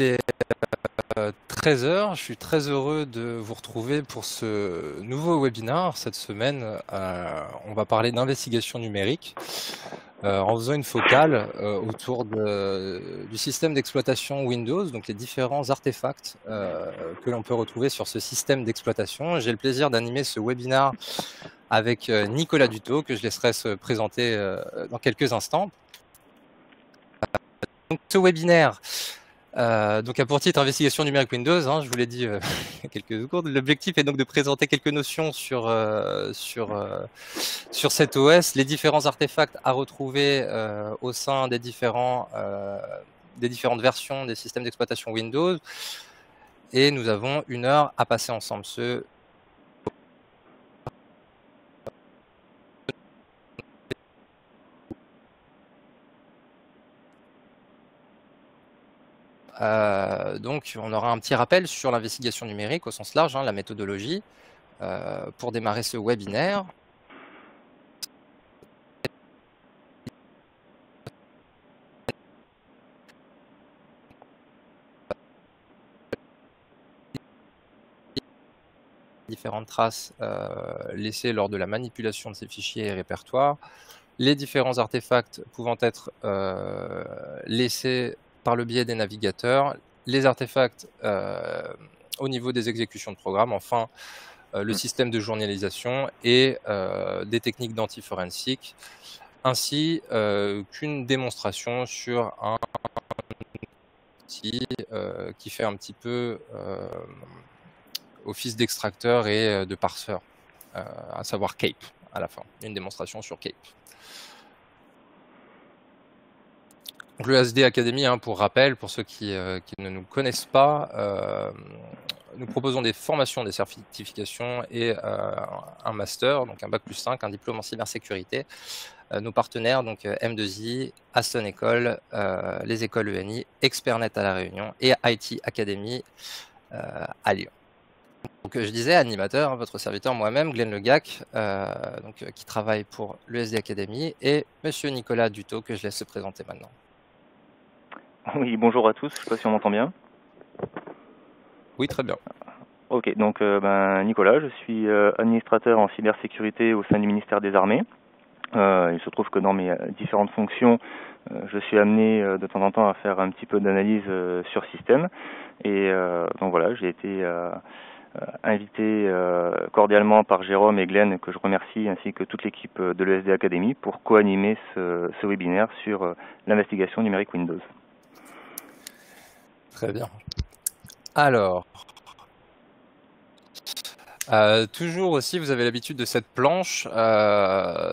Il est 13h, je suis très heureux de vous retrouver pour ce nouveau webinaire. Cette semaine, on va parler d'investigation numérique en faisant une focale autour du système d'exploitation Windows, donc les différents artefacts que l'on peut retrouver sur ce système d'exploitation. J'ai le plaisir d'animer ce webinaire avec Nicolas Dutto, que je laisserai se présenter dans quelques instants. Donc, ce webinaire donc a pour titre Investigation numérique Windows, hein, je vous l'ai dit il y a quelques secondes. L'objectif est donc de présenter quelques notions sur cet OS, les différents artefacts à retrouver au sein des différentes versions des systèmes d'exploitation Windows. Et nous avons une heure à passer ensemble. Donc on aura un petit rappel sur l'investigation numérique au sens large, hein, la méthodologie, pour démarrer ce webinaire. Différentes traces laissées lors de la manipulation de ces fichiers et répertoires, les différents artefacts pouvant être laissés par le biais des navigateurs, les artefacts au niveau des exécutions de programmes, enfin le système de journalisation et des techniques d'anti-forensique, ainsi qu'une démonstration sur un outil qui fait un petit peu office d'extracteur et de parseur, à savoir CAPE à la fin, une démonstration sur CAPE. Le ESD Academy, hein, pour rappel, pour ceux qui ne nous connaissent pas, nous proposons des formations, des certifications et un master, donc un Bac+5, un diplôme en cybersécurité. Nos partenaires, donc M2I, Aston École, les écoles ENI, ExpertNet à La Réunion et IT Academy à Lyon. Donc je disais, animateur, hein, votre serviteur, moi-même, Glenn Le Gac, donc, qui travaille pour l'ESD Academy, et monsieur Nicolas Dutto, que je laisse se présenter maintenant. Oui, bonjour à tous, je ne sais pas si on m'entend bien. Oui, très bien. Ok, donc Nicolas, je suis administrateur en cybersécurité au sein du ministère des Armées. Il se trouve que dans mes différentes fonctions, je suis amené de temps en temps à faire un petit peu d'analyse sur système. Et donc voilà, j'ai été invité cordialement par Jérôme et Glenn, que je remercie, ainsi que toute l'équipe de l'ESD Academy, pour co-animer ce webinaire sur l'investigation numérique Windows. Très bien. Alors, toujours aussi, vous avez l'habitude de cette planche.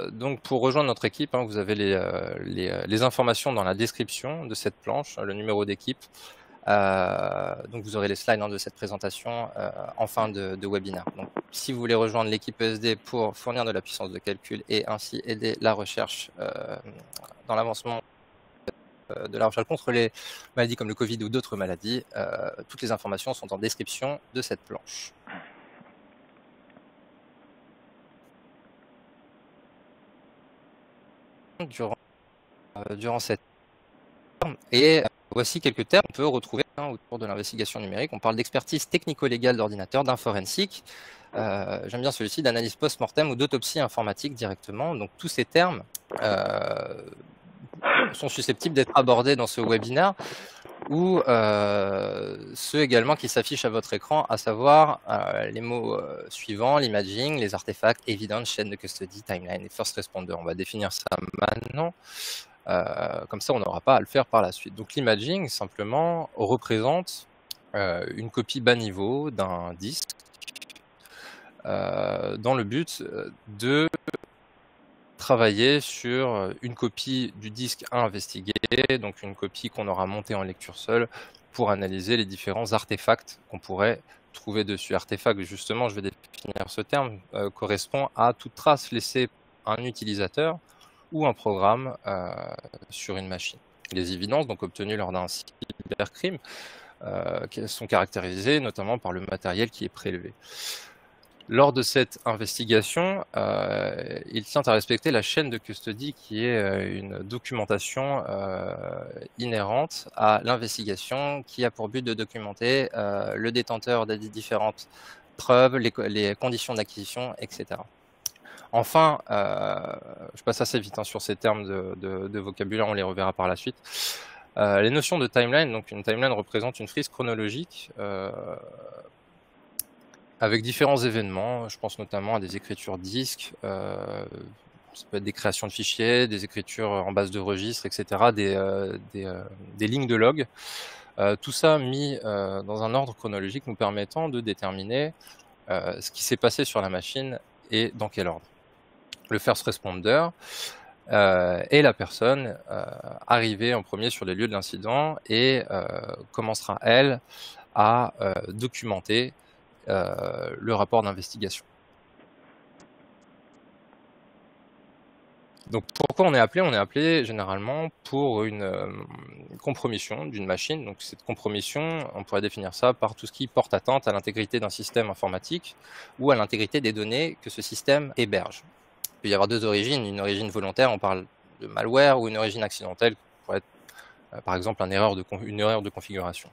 Donc, pour rejoindre notre équipe, hein, vous avez les informations dans la description de cette planche, le numéro d'équipe. Donc, vous aurez les slides, hein, de cette présentation en fin de webinaire. Donc, si vous voulez rejoindre l'équipe ESD pour fournir de la puissance de calcul et ainsi aider la recherche dans l'avancement de la recherche contre les maladies comme le Covid ou d'autres maladies, toutes les informations sont en description de cette planche. Durant cette heure, et voici quelques termes qu'on peut retrouver, hein, autour de l'investigation numérique. On parle d'expertise technico-légale d'ordinateur, d'inforensique, j'aime bien celui-ci, d'analyse post-mortem ou d'autopsie informatique directement. Donc tous ces termes sont susceptibles d'être abordés dans ce webinaire, ou ceux également qui s'affichent à votre écran, à savoir les mots suivants: l'imaging, les artefacts, evidence, chaîne de custody, timeline et first responder. On va définir ça maintenant, comme ça on n'aura pas à le faire par la suite. Donc l'imaging, simplement, représente une copie bas niveau d'un disque dans le but de travailler sur une copie du disque à investiguer, donc une copie qu'on aura montée en lecture seule pour analyser les différents artefacts qu'on pourrait trouver dessus. Artefact, justement, je vais définir ce terme, correspond à toute trace laissée à un utilisateur ou un programme sur une machine. Les évidences, donc obtenues lors d'un cybercrime, sont caractérisées notamment par le matériel qui est prélevé. Lors de cette investigation, il tient à respecter la chaîne de custody qui est une documentation inhérente à l'investigation qui a pour but de documenter le détenteur des différentes preuves, les conditions d'acquisition, etc. Enfin, je passe assez vite sur ces termes de vocabulaire, on les reverra par la suite. Les notions de timeline, donc une timeline représente une frise chronologique avec différents événements, je pense notamment à des écritures disques, ça peut être des créations de fichiers, des écritures en base de registre, etc., des lignes de log. Tout ça mis dans un ordre chronologique nous permettant de déterminer ce qui s'est passé sur la machine et dans quel ordre. Le first responder est la personne arrivée en premier sur les lieux de l'incident et commencera, elle, à documenter le rapport d'investigation. Donc pourquoi on est appelé? On est appelé généralement pour une compromission d'une machine. Donc cette compromission, on pourrait définir ça par tout ce qui porte atteinte à l'intégrité d'un système informatique ou à l'intégrité des données que ce système héberge. Il peut y avoir deux origines, une origine volontaire, on parle de malware, ou une origine accidentelle, qui pourrait être par exemple une erreur de configuration.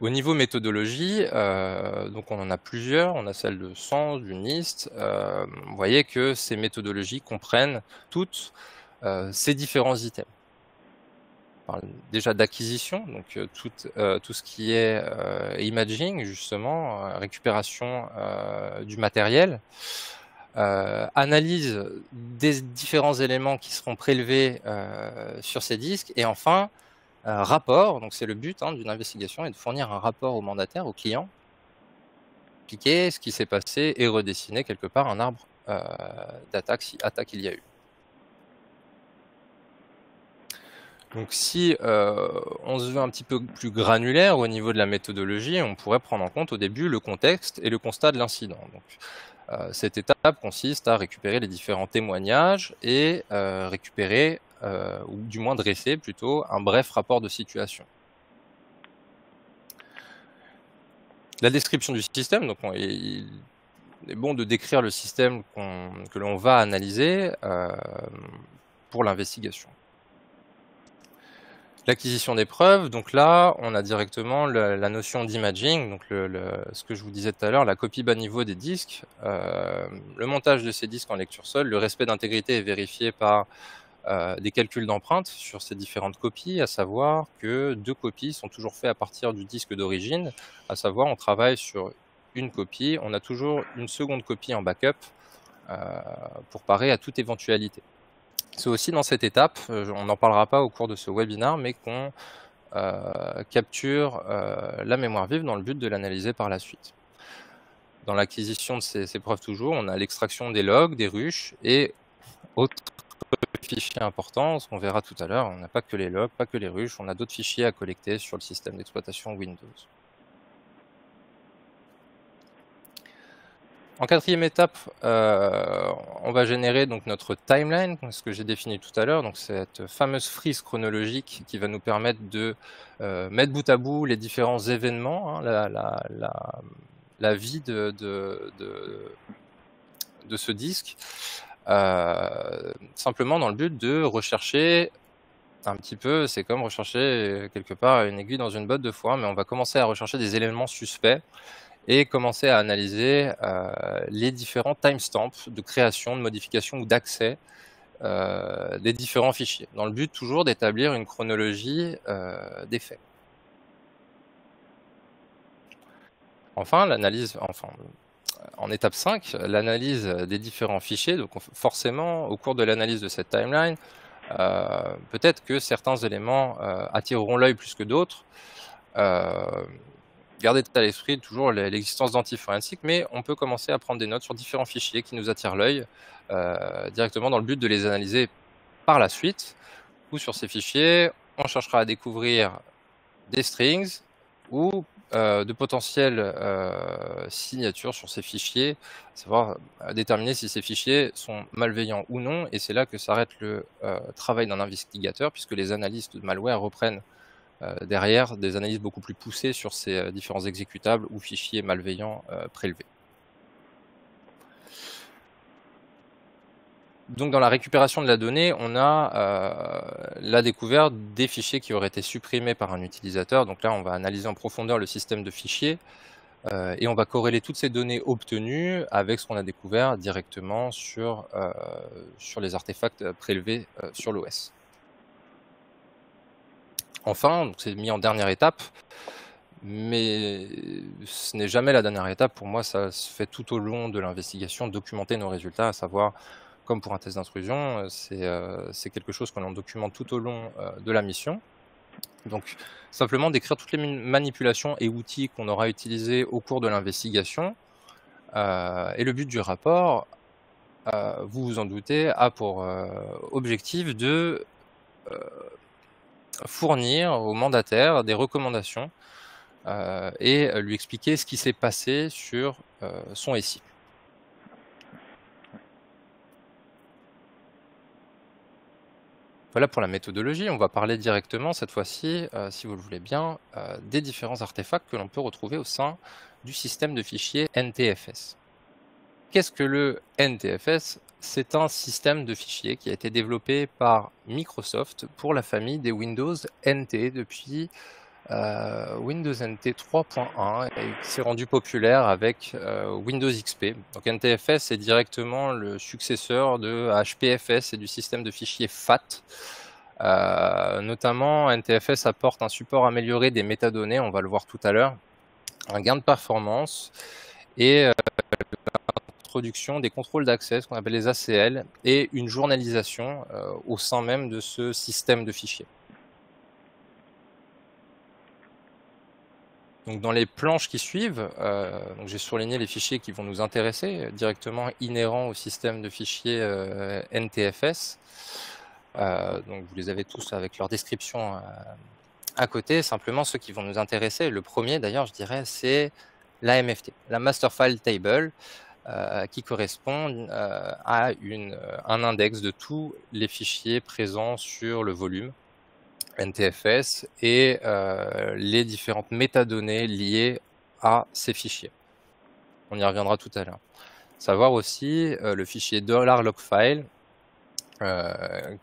Au niveau méthodologie, donc on en a plusieurs, on a celle de Sans, du NIST. Vous voyez que ces méthodologies comprennent toutes ces différents items. On parle déjà d'acquisition, donc tout ce qui est imaging, justement, récupération du matériel, analyse des différents éléments qui seront prélevés sur ces disques, et enfin, rapport, donc c'est le but d'une investigation, est de fournir un rapport au mandataire, au client, expliquer ce qui s'est passé et redessiner quelque part un arbre d'attaque, si attaque il y a eu. Donc si on se veut un petit peu plus granulaire au niveau de la méthodologie, on pourrait prendre en compte au début le contexte et le constat de l'incident. Cette étape consiste à récupérer les différents témoignages et récupérer ou du moins dresser plutôt un bref rapport de situation. La description du système, donc il est bon de décrire le système que l'on va analyser pour l'investigation. L'acquisition des preuves, donc là on a directement la notion d'imaging, donc ce que je vous disais tout à l'heure, la copie bas niveau des disques, le montage de ces disques en lecture seule, le respect d'intégrité est vérifié par des calculs d'empreintes sur ces différentes copies, à savoir que deux copies sont toujours faites à partir du disque d'origine, à savoir on travaille sur une copie, on a toujours une seconde copie en backup pour parer à toute éventualité. C'est aussi dans cette étape, on n'en parlera pas au cours de ce webinaire, mais qu'on capture la mémoire vive dans le but de l'analyser par la suite. Dans l'acquisition de ces preuves toujours, on a l'extraction des logs, des ruches et autres fichiers importants, ce qu'on verra tout à l'heure, on n'a pas que les logs, pas que les ruches, on a d'autres fichiers à collecter sur le système d'exploitation Windows. En quatrième étape, on va générer donc notre timeline, ce que j'ai défini tout à l'heure, donc cette fameuse frise chronologique qui va nous permettre de mettre bout à bout les différents événements, la vie de ce disque, simplement dans le but de rechercher un petit peu, c'est comme rechercher quelque part une aiguille dans une botte de foin, mais on va commencer à rechercher des éléments suspects et commencer à analyser les différents timestamps de création, de modification ou d'accès des différents fichiers, dans le but toujours d'établir une chronologie des faits. Enfin, en étape 5, l'analyse des différents fichiers. Donc forcément, au cours de l'analyse de cette timeline, peut-être que certains éléments attireront l'œil plus que d'autres. Gardez à l'esprit toujours l'existence d'anti-forensiques, mais on peut commencer à prendre des notes sur différents fichiers qui nous attirent l'œil directement dans le but de les analyser par la suite. Ou sur ces fichiers, on cherchera à découvrir des strings ou de potentielles signatures sur ces fichiers, à savoir déterminer si ces fichiers sont malveillants ou non, et c'est là que s'arrête le travail d'un investigateur, puisque les analystes de malware reprennent derrière des analyses beaucoup plus poussées sur ces différents exécutables ou fichiers malveillants prélevés. Donc dans la récupération de la donnée, on a la découverte des fichiers qui auraient été supprimés par un utilisateur. Donc là, on va analyser en profondeur le système de fichiers et on va corréler toutes ces données obtenues avec ce qu'on a découvert directement sur, sur les artefacts prélevés sur l'OS. Enfin, c'est mis en dernière étape, mais ce n'est jamais la dernière étape. Pour moi, ça se fait tout au long de l'investigation, documenter nos résultats, à savoir... Comme pour un test d'intrusion, c'est quelque chose qu'on documente tout au long de la mission. Donc simplement décrire toutes les manipulations et outils qu'on aura utilisés au cours de l'investigation. Et le but du rapport, vous vous en doutez, a pour objectif de fournir au mandataire des recommandations et lui expliquer ce qui s'est passé sur son SI. Voilà pour la méthodologie, on va parler directement cette fois-ci, si vous le voulez bien, des différents artefacts que l'on peut retrouver au sein du système de fichiers NTFS. Qu'est-ce que le NTFS? C'est un système de fichiers qui a été développé par Microsoft pour la famille des Windows NT depuis Windows NT 3.1 et qui s'est rendu populaire avec Windows XP. Donc NTFS est directement le successeur de HPFS et du système de fichiers FAT. Notamment, NTFS apporte un support amélioré des métadonnées, on va le voir tout à l'heure, un gain de performance et l'introduction des contrôles d'accès, ce qu'on appelle les ACL, et une journalisation au sein même de ce système de fichiers. Donc dans les planches qui suivent, j'ai surligné les fichiers qui vont nous intéresser, directement inhérents au système de fichiers NTFS. Donc vous les avez tous avec leur description à côté. Simplement, ceux qui vont nous intéresser, le premier d'ailleurs, je dirais, c'est la MFT, la Master File Table, qui correspond à un index de tous les fichiers présents sur le volume NTFS et les différentes métadonnées liées à ces fichiers. On y reviendra tout à l'heure. Savoir aussi le fichier $logfile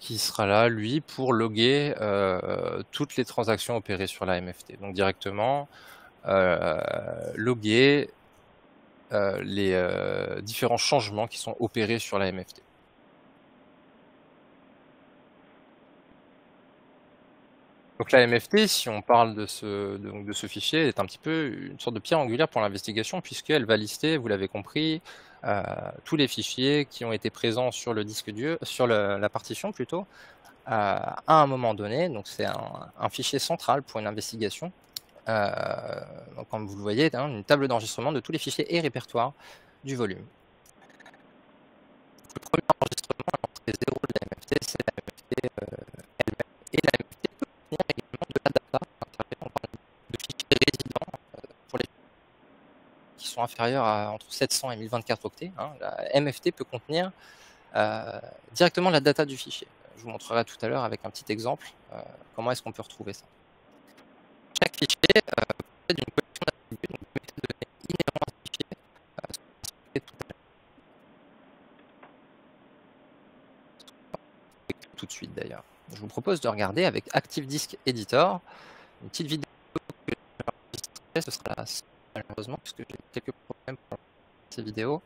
qui sera là, lui, pour loguer toutes les transactions opérées sur la MFT. Donc directement loguer les différents changements qui sont opérés sur la MFT. Donc la MFT, si on parle de ce fichier, est un petit peu une sorte de pierre angulaire pour l'investigation puisqu'elle va lister, vous l'avez compris, tous les fichiers qui ont été présents sur le disque dur, sur la partition plutôt, à un moment donné. Donc c'est un fichier central pour une investigation. Donc comme vous le voyez, une table d'enregistrement de tous les fichiers et répertoires du volume. Le premier enregistrement à l'entrée 0 de la MFT, c'est la MFT elle-même et la MFT. Également de la data, on parle de fichiers résidents pour les qui sont inférieurs à entre 700 et 1024 octets. La MFT peut contenir directement la data du fichier. Je vous montrerai tout à l'heure avec un petit exemple comment est-ce qu'on peut retrouver ça. Chaque fichier possède une collection d'attributs, donc des métadonnées inhérentes à ce fichier. Tout de suite d'ailleurs. Je vous propose de regarder avec Active Disk Editor une petite vidéo que j'ai enregistrée. Ce sera la seule, malheureusement, puisque j'ai quelques problèmes pour ces vidéos.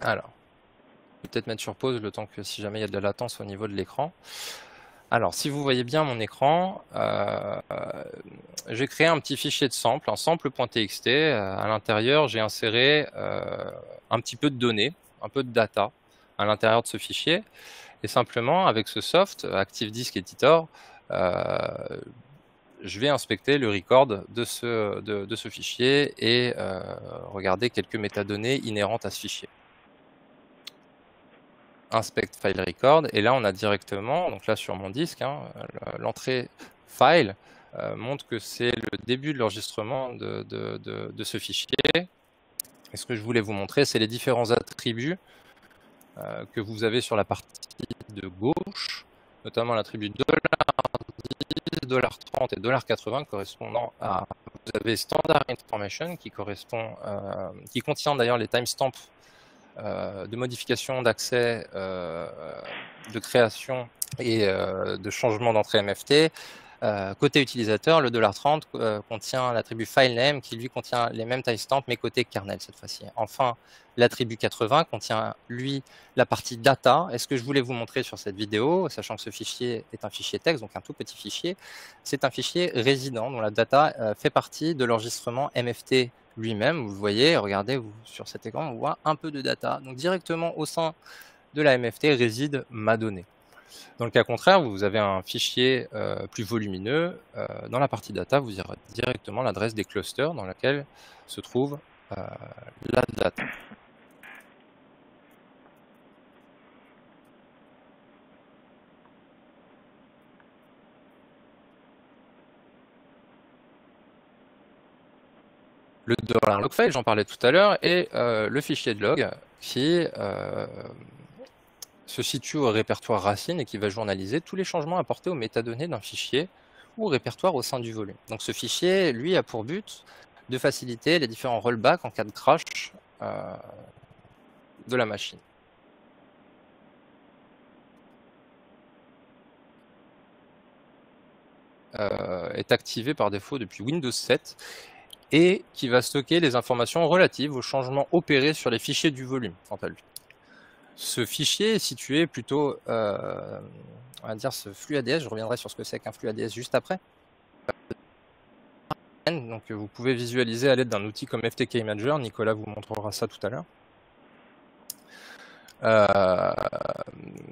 Alors, je vais peut-être mettre sur pause le temps que si jamais il y a de la latence au niveau de l'écran. Alors, si vous voyez bien mon écran, j'ai créé un petit fichier de sample, un sample.txt. À l'intérieur, j'ai inséré un petit peu de données, un peu de data à l'intérieur de ce fichier, et simplement avec ce soft, Active Disk Editor, je vais inspecter le record de ce fichier et regarder quelques métadonnées inhérentes à ce fichier. Inspect File Record, et là on a directement, donc là sur mon disque, l'entrée File montre que c'est le début de l'enregistrement de ce fichier. Et ce que je voulais vous montrer, c'est les différents attributs que vous avez sur la partie de gauche, notamment l'attribut $10, $30 et $80 correspondant à... Vous avez Standard Information qui correspond, qui contient d'ailleurs les timestamps de modification, d'accès, de création et de changement d'entrée MFT. Côté utilisateur, le $30 contient l'attribut FileName qui lui contient les mêmes timestamps mais côté kernel cette fois-ci. Enfin, l'attribut $80 contient lui la partie data. Est-ce que je voulais vous montrer sur cette vidéo, sachant que ce fichier est un fichier texte, donc un tout petit fichier, c'est un fichier résident dont la data fait partie de l'enregistrement MFT lui-même. Vous le voyez, regardez sur cet écran, on voit un peu de data. Donc directement au sein de la MFT réside ma donnée. Dans le cas contraire, vous avez un fichier plus volumineux. Dans la partie data, vous irez directement l'adresse des clusters dans laquelle se trouve la data. Le $logfile, j'en parlais tout à l'heure, et le fichier de log qui... se situe au répertoire racine et qui va journaliser tous les changements apportés aux métadonnées d'un fichier ou répertoire au sein du volume. Donc ce fichier, lui, a pour but de faciliter les différents rollbacks en cas de crash de la machine. Est activé par défaut depuis Windows 7 et qui va stocker les informations relatives aux changements opérés sur les fichiers du volume, quant à lui. Ce fichier est situé plutôt, on va dire ce flux ADS, je reviendrai sur ce que c'est qu'un flux ADS juste après. Donc vous pouvez visualiser à l'aide d'un outil comme FTK Imager, Nicolas vous montrera ça tout à l'heure.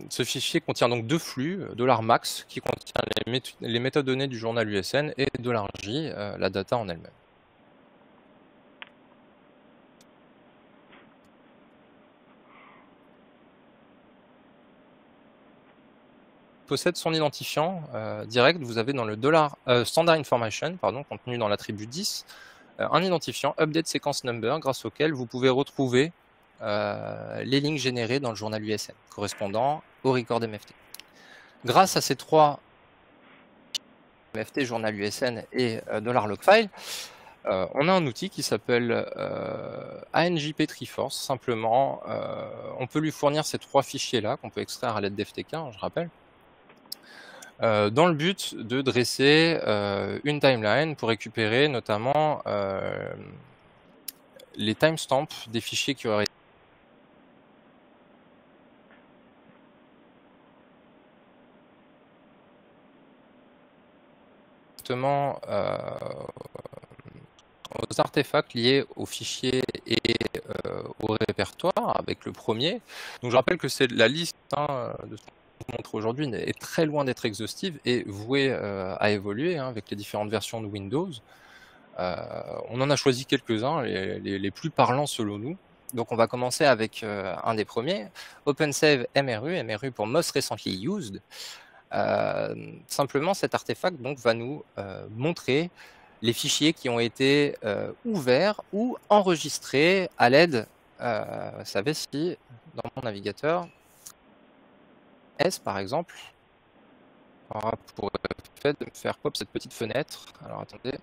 Ce fichier contient donc deux flux, $max qui contient les métadonnées du journal USN et $j, la data en elle-même. Possède son identifiant direct. Vous avez dans le Standard Information, pardon, contenu dans l'attribut 10, un identifiant Update Sequence Number grâce auquel vous pouvez retrouver les lignes générées dans le journal USN correspondant au record MFT. Grâce à ces trois MFT, journal USN et $logfile, on a un outil qui s'appelle ANJP Triforce. Simplement, on peut lui fournir ces trois fichiers-là qu'on peut extraire à l'aide d'FTK, je rappelle. Dans le but de dresser une timeline pour récupérer notamment les timestamps des fichiers qui auraient été justement aux artefacts liés aux fichiers et au répertoire avec le premier. Donc je rappelle que c'est la liste de ce montre aujourd'hui est très loin d'être exhaustive et vouée à évoluer avec les différentes versions de Windows. On en a choisi quelques-uns, les plus parlants selon nous. Donc on va commencer avec un des premiers, OpenSave MRU, MRU pour Most Recently Used. Simplement cet artefact donc, va nous montrer les fichiers qui ont été ouverts ou enregistrés à l'aide, vous savez si, dans mon navigateur, S par exemple, aura pour effet de me faire pop cette petite fenêtre. Alors attendez,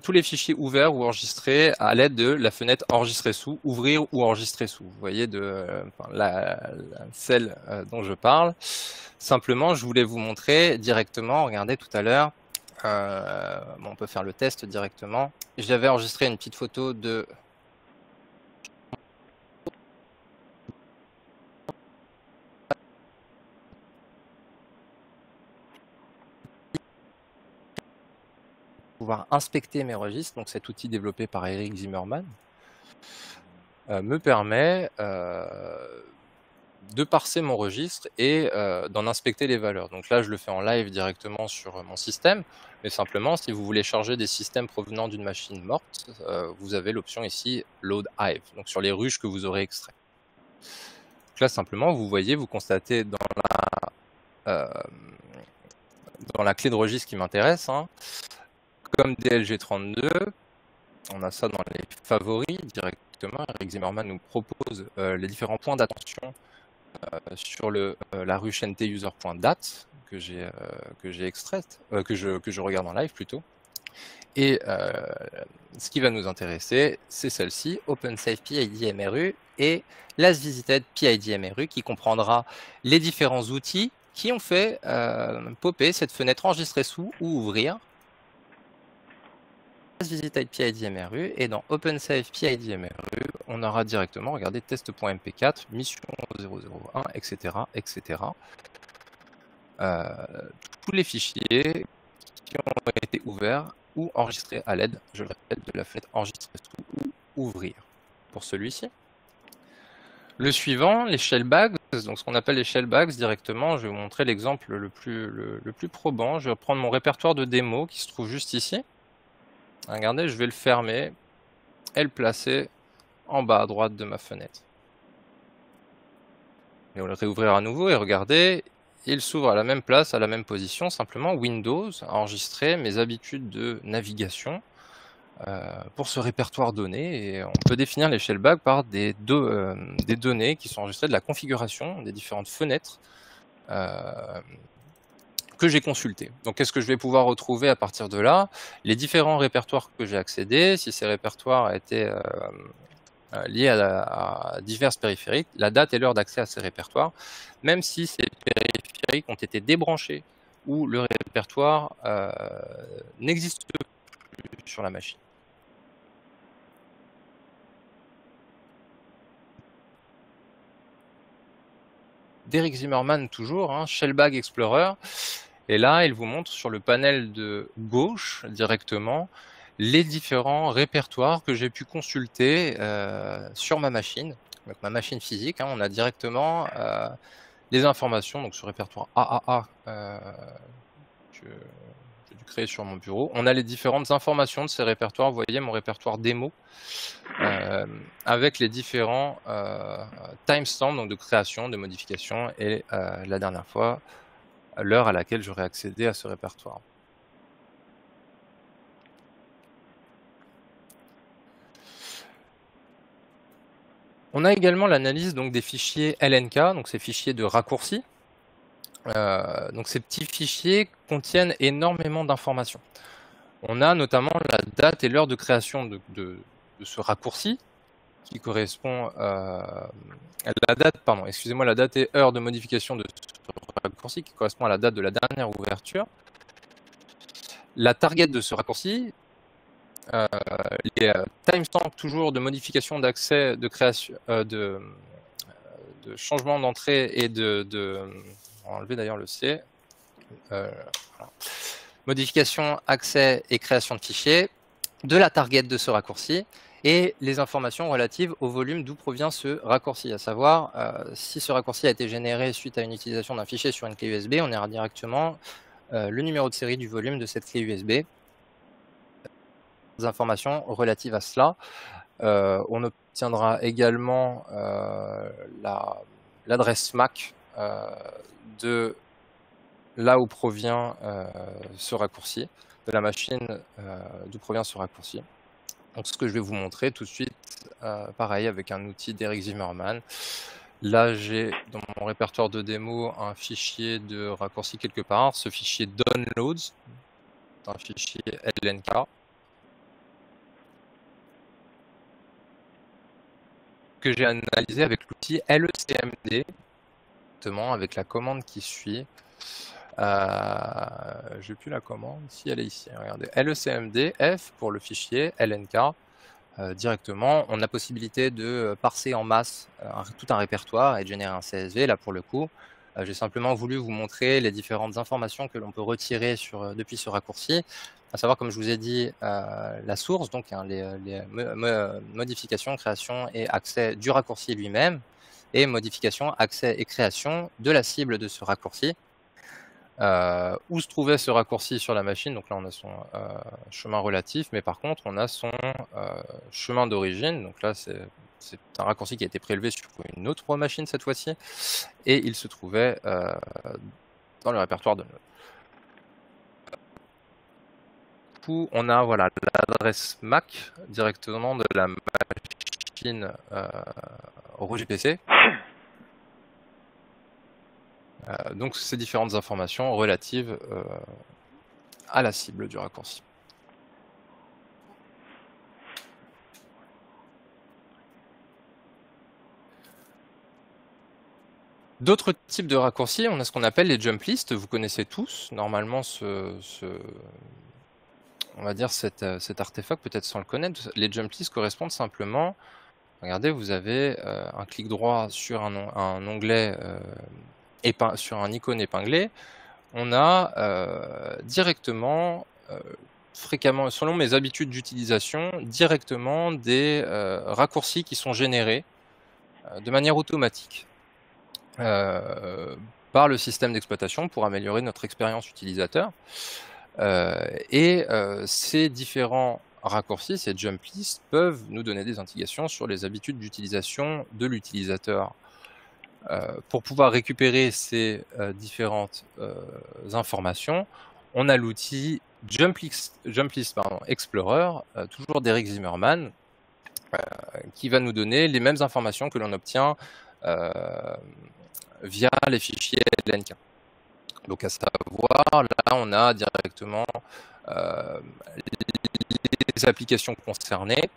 tous les fichiers ouverts ou enregistrés à l'aide de la fenêtre enregistrer sous, ouvrir ou enregistrer sous. Vous voyez de celle dont je parle. Simplement, je voulais vous montrer directement. Regardez tout à l'heure, bon, on peut faire le test directement. J'avais enregistré une petite photo de pouvoir inspecter mes registres, donc cet outil développé par Eric Zimmerman me permet de parser mon registre et d'en inspecter les valeurs. Donc là je le fais en live directement sur mon système, mais simplement si vous voulez charger des systèmes provenant d'une machine morte, vous avez l'option ici Load Hive, donc sur les ruches que vous aurez extraites. Donc là simplement vous voyez, vous constatez dans la clé de registre qui m'intéresse, comme DLG32, on a ça dans les favoris directement. Eric Zimmerman nous propose les différents points d'attention sur la ruche nt-user.date que je regarde en live plutôt. Et ce qui va nous intéresser, c'est celle-ci, OpenSafe PIDMRU et LastVisited PIDMRU, qui comprendra les différents outils qui ont fait popper cette fenêtre enregistrer sous ou ouvrir. LastVisited PIDMRU, et dans OpenSafe PIDMRU, on aura directement, regardez, test.mp4, mission 001, etc., etc. Tous les fichiers qui ont été ouverts ou enregistrés à l'aide, je le répète, de la fenêtre enregistrer sous ou ouvrir pour celui-ci. Le suivant, les shellbags, donc ce qu'on appelle les shellbags directement, je vais vous montrer l'exemple le plus probant. Je vais prendre mon répertoire de démo qui se trouve juste ici. Regardez, je vais le fermer et le placer en bas à droite de ma fenêtre. Et on le réouvrira à nouveau et regardez, il s'ouvre à la même place, à la même position, simplement Windows a enregistré mes habitudes de navigation pour ce répertoire donné. Et on peut définir les shellbags par des données qui sont enregistrées de la configuration des différentes fenêtres que j'ai consultées. Donc qu'est-ce que je vais pouvoir retrouver à partir de là? Les différents répertoires que j'ai accédés, si ces répertoires étaient liés à divers périphériques, la date et l'heure d'accès à ces répertoires, même si ces périphériques ont été débranchés ou le répertoire n'existe plus sur la machine. D'Eric Zimmerman toujours, hein, Shellbag Explorer, et là il vous montre sur le panel de gauche directement les différents répertoires que j'ai pu consulter sur ma machine, donc ma machine physique, hein. On a directement les informations, donc ce répertoire AAA que j'ai dû créer sur mon bureau. On a les différentes informations de ces répertoires, vous voyez mon répertoire démo, avec les différents timestamps, donc de création, de modification, et la dernière fois, l'heure à laquelle j'aurais accédé à ce répertoire. On a également l'analyse donc des fichiers LNK, donc ces fichiers de raccourci. Donc ces petits fichiers contiennent énormément d'informations. On a notamment la date et l'heure de création de ce raccourci, qui correspond à la date, pardon, excusez-moi, la date et heure de modification de ce raccourci, qui correspond à la date de la dernière ouverture. La target de ce raccourci. Les timestamps toujours de modification d'accès, de création, de changement d'entrée et on va enlever d'ailleurs le C, voilà. Modification, accès et création de fichiers, de la target de ce raccourci et les informations relatives au volume d'où provient ce raccourci, à savoir si ce raccourci a été généré suite à une utilisation d'un fichier sur une clé USB, on ira directement le numéro de série du volume de cette clé USB. Des informations relatives à cela. On obtiendra également l'adresse MAC de là où provient ce raccourci, de la machine d'où provient ce raccourci. Donc ce que je vais vous montrer tout de suite, pareil avec un outil d'Eric Zimmerman. Là j'ai dans mon répertoire de démo un fichier de raccourci quelque part, ce fichier downloads, un fichier LNK. Que j'ai analysé avec l'outil LECMD, justement avec la commande qui suit. J'ai plus la commande, si elle est ici, regardez, LECMD F pour le fichier LNK. Directement, on a possibilité de parser en masse tout un répertoire et de générer un CSV. Là pour le coup, j'ai simplement voulu vous montrer les différentes informations que l'on peut retirer depuis ce raccourci, à savoir, comme je vous ai dit, la source, donc hein, les modifications, création et accès du raccourci lui-même, et modification, accès et création de la cible de ce raccourci, où se trouvait ce raccourci sur la machine. Donc là, on a son chemin relatif, mais par contre, on a son chemin d'origine. Donc là, c'est un raccourci qui a été prélevé sur une autre machine cette fois-ci, et il se trouvait dans le répertoire de... On a voilà l'adresse MAC directement de la machine au RGPC donc ces différentes informations relatives à la cible du raccourci. D'autres types de raccourcis, on a ce qu'on appelle les jump lists, vous connaissez tous, normalement on va dire cet artefact, peut-être sans le connaître. Les jump lists correspondent simplement, regardez, vous avez un clic droit sur un onglet, sur un icône épinglé, on a directement, fréquemment, selon mes habitudes d'utilisation, directement des raccourcis qui sont générés de manière automatique. Par le système d'exploitation pour améliorer notre expérience utilisateur. Ces différents raccourcis, ces jump lists, peuvent nous donner des indications sur les habitudes d'utilisation de l'utilisateur. Pour pouvoir récupérer ces différentes informations, on a l'outil Jump List Explorer, toujours d'Eric Zimmerman, qui va nous donner les mêmes informations que l'on obtient via les fichiers LNK. Donc à savoir, là on a directement les applications concernées.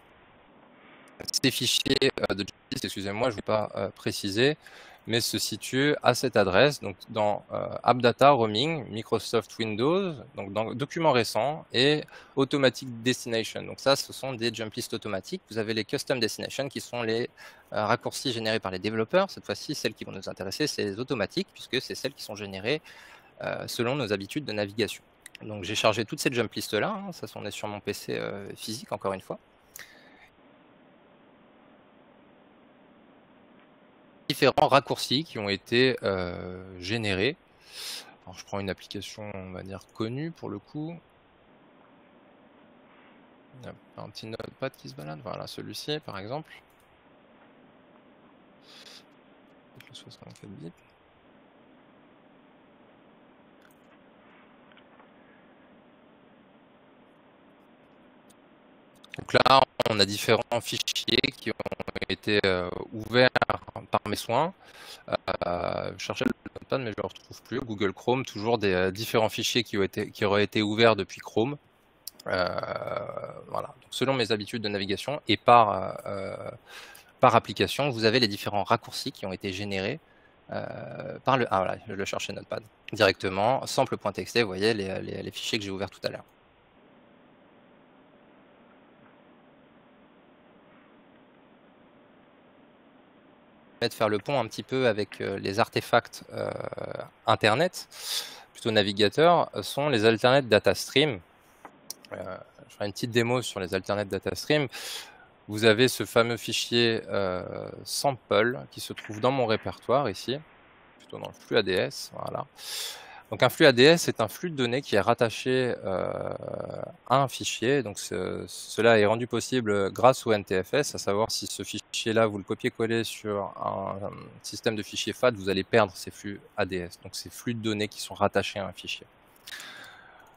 Ces fichiers de justice, excusez-moi, je ne vais pas préciser, mais se situent à cette adresse, donc dans AppData, Roaming, Microsoft Windows, donc dans Documents récents et Automatic Destination. Donc ça, ce sont des jump lists automatiques. Vous avez les Custom Destination qui sont les raccourcis générés par les développeurs. Cette fois-ci, celles qui vont nous intéresser, c'est les automatiques, puisque c'est celles qui sont générées selon nos habitudes de navigation. Donc j'ai chargé toutes ces jump listes-là, hein, ça on est sur mon PC physique, encore une fois. Différents raccourcis qui ont été générés. Alors, je prends une application, on va dire, connue pour le coup. Il y a un petit notepad qui se balade, voilà celui-ci par exemple. Le 64 bits. Donc là, on a différents fichiers qui ont été ouverts par mes soins. Je cherchais le notepad, mais je ne le retrouve plus. Google Chrome, toujours des différents fichiers qui auraient été ouverts depuis Chrome. Voilà. Donc, selon mes habitudes de navigation et par application, vous avez les différents raccourcis qui ont été générés par le... Ah voilà, je le cherchais notepad. Directement, sample.txt, vous voyez les fichiers que j'ai ouverts tout à l'heure. De faire le pont un petit peu avec les artefacts internet, plutôt navigateur, sont les alternate data stream. Je ferai une petite démo sur les alternate data stream. Vous avez ce fameux fichier sample qui se trouve dans mon répertoire ici, plutôt dans le flux ADS. Voilà. Donc un flux ADS est un flux de données qui est rattaché à un fichier. Donc cela est rendu possible grâce au NTFS, à savoir si ce fichier-là, vous le copiez-collez sur un système de fichiers FAT, vous allez perdre ces flux ADS, donc ces flux de données qui sont rattachés à un fichier.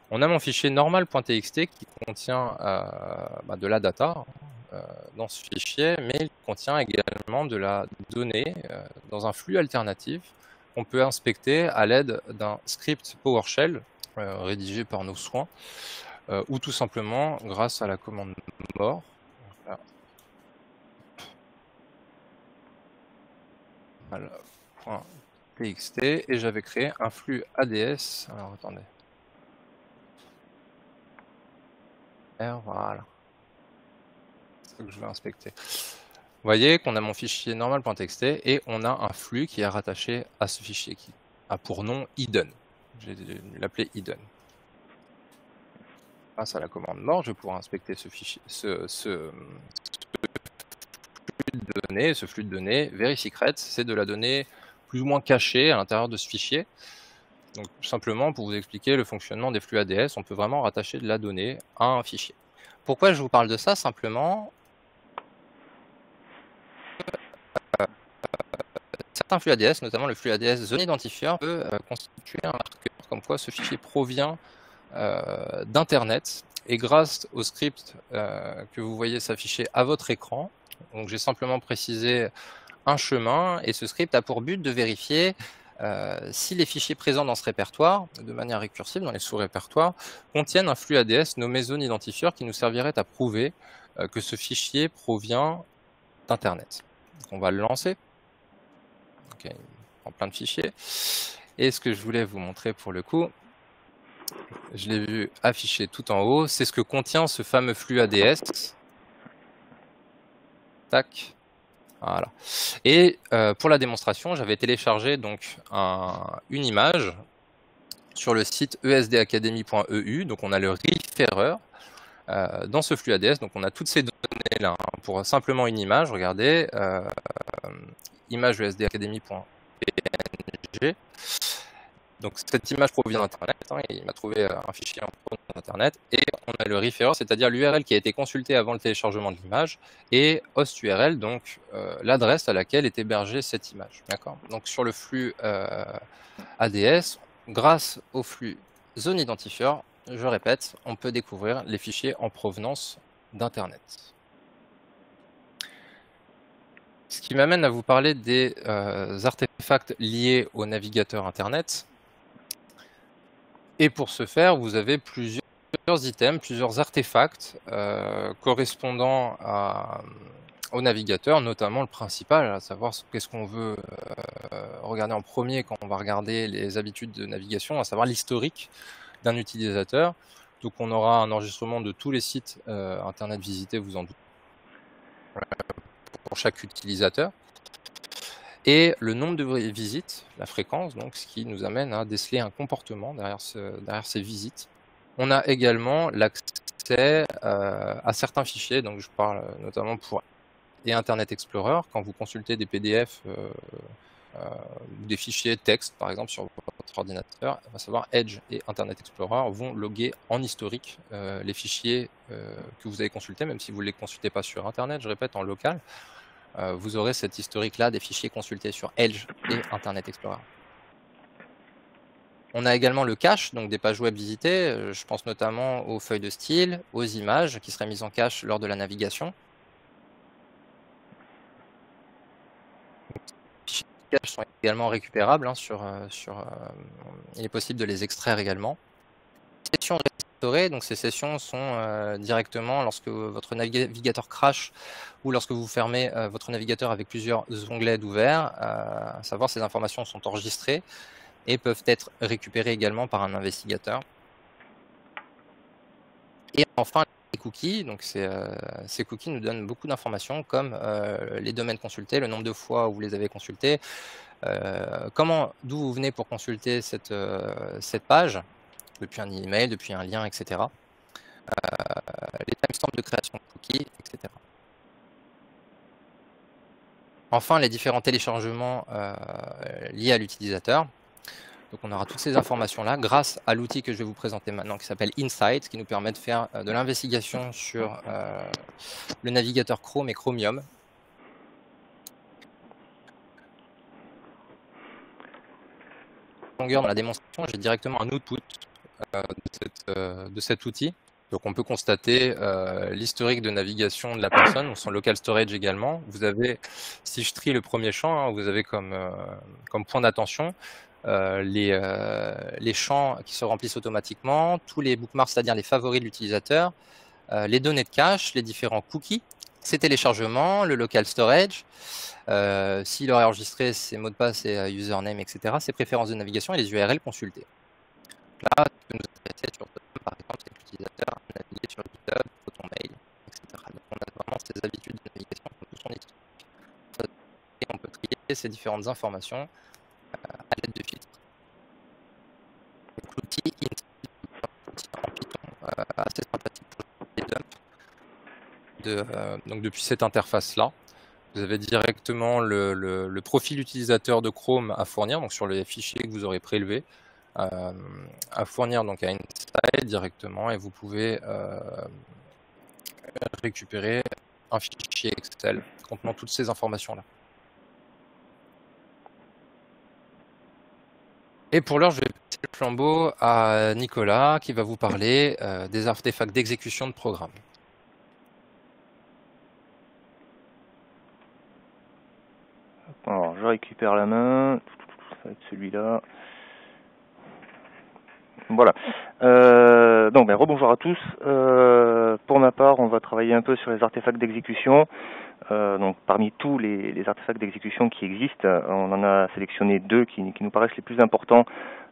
On a mon fichier normal.txt qui contient de la data dans ce fichier, mais il contient également de la donnée dans un flux alternatif. On peut inspecter à l'aide d'un script PowerShell rédigé par nos soins ou tout simplement grâce à la commande mort. Voilà. .txt et j'avais créé un flux ADS. Alors attendez. Voilà. C'est ce que je vais inspecter. Vous voyez qu'on a mon fichier normal.txt et on a un flux qui est rattaché à ce fichier qui a pour nom hidden. Je vais l'appeler hidden. Grâce à la commande mort, je vais pouvoir inspecter ce fichier, ce flux de données very secret. C'est de la donnée plus ou moins cachée à l'intérieur de ce fichier. Donc, simplement pour vous expliquer le fonctionnement des flux ADS, on peut vraiment rattacher de la donnée à un fichier. Pourquoi je vous parle de ça? Simplement, certains flux ADS, notamment le flux ADS zone identifier, peut constituer un marqueur comme quoi ce fichier provient d'Internet. Et grâce au script que vous voyez s'afficher à votre écran, donc j'ai simplement précisé un chemin et ce script a pour but de vérifier si les fichiers présents dans ce répertoire, de manière récursive dans les sous-répertoires, contiennent un flux ADS nommé zone identifieur qui nous servirait à prouver que ce fichier provient d'Internet. On va le lancer. Okay, en plein de fichiers. Et ce que je voulais vous montrer pour le coup, je l'ai vu affiché tout en haut, c'est ce que contient ce fameux flux ADS. Tac. Voilà. Et pour la démonstration, j'avais téléchargé donc une image sur le site esdacademy.eu. Donc on a le referrer dans ce flux ADS. Donc on a toutes ces données là hein, pour simplement une image. Regardez, image esdacademy.png. Donc cette image provient d'Internet, hein, il m'a trouvé un fichier en provenance d'Internet, et on a le referrer, c'est-à-dire l'URL qui a été consultée avant le téléchargement de l'image, et host URL, donc l'adresse à laquelle est hébergée cette image. Donc sur le flux ADS, grâce au flux zone identifieur, je répète, on peut découvrir les fichiers en provenance d'Internet. Ce qui m'amène à vous parler des artefacts liés au navigateur Internet. Et pour ce faire, vous avez plusieurs items, plusieurs artefacts correspondant au navigateur, notamment le principal, à savoir qu'est-ce qu'on veut regarder en premier quand on va regarder les habitudes de navigation, à savoir l'historique d'un utilisateur. Donc on aura un enregistrement de tous les sites Internet visités, vous en doutez, pour chaque utilisateur. Et le nombre de visites, la fréquence, donc ce qui nous amène à déceler un comportement derrière ces visites. On a également l'accès à certains fichiers, donc je parle notamment pour Internet Explorer, quand vous consultez des PDF des fichiers texte par exemple sur votre ordinateur, à savoir Edge et Internet Explorer vont loguer en historique les fichiers que vous avez consultés, même si vous ne les consultez pas sur Internet, je répète, en local. Vous aurez cet historique-là des fichiers consultés sur Edge et Internet Explorer. On a également le cache, donc des pages web visitées. Je pense notamment aux feuilles de style, aux images qui seraient mises en cache lors de la navigation. Les fichiers de cache sont également récupérables. Hein, il est possible de les extraire également. Sessions restaurées, donc ces sessions sont directement lorsque votre navigateur crash ou lorsque vous fermez votre navigateur avec plusieurs onglets d'ouvert, à savoir ces informations sont enregistrées et peuvent être récupérées également par un investigateur. Et enfin les cookies, donc ces cookies nous donnent beaucoup d'informations comme les domaines consultés, le nombre de fois où vous les avez consultés, d'où vous venez pour consulter cette page, depuis un email, depuis un lien, etc. Les timestamps de création de cookies, etc. Enfin, les différents téléchargements liés à l'utilisateur. Donc, on aura toutes ces informations-là grâce à l'outil que je vais vous présenter maintenant, qui s'appelle Insight, qui nous permet de faire de l'investigation sur le navigateur Chrome et Chromium. Longueur dans la démonstration, j'ai directement un output de cet outil. Donc on peut constater l'historique de navigation de la personne, ou son local storage également. Vous avez, si je trie le premier champ, hein, vous avez comme point d'attention les champs qui se remplissent automatiquement, tous les bookmarks, c'est-à-dire les favoris de l'utilisateur, les données de cache, les différents cookies, ses téléchargements, le local storage, s'il aurait enregistré ses mots de passe et username, etc., ses préférences de navigation et les URL consultées. Là, tu peux nous intéresser sur par exemple, c'est l'utilisateur naviguer sur GitHub, ton mail, etc. Donc, on a vraiment ces habitudes de navigation de son historique. Et on peut trier ces différentes informations à l'aide de filtres. L'outil en Python, assez sympathique pour les dumps. Donc, depuis cette interface-là, vous avez directement le profil utilisateur de Chrome à fournir, donc sur les fichiers que vous aurez prélevés. À fournir donc à Insight directement, et vous pouvez récupérer un fichier Excel contenant toutes ces informations-là. Et pour l'heure, je vais passer le flambeau à Nicolas qui va vous parler des artefacts d'exécution de programme. Alors, je récupère la main. ça va être celui-là. Voilà. Donc, ben, rebonjour à tous. Pour ma part, on va travailler un peu sur les artefacts d'exécution. Donc, parmi tous les artefacts d'exécution qui existent, on en a sélectionné deux qui nous paraissent les plus importants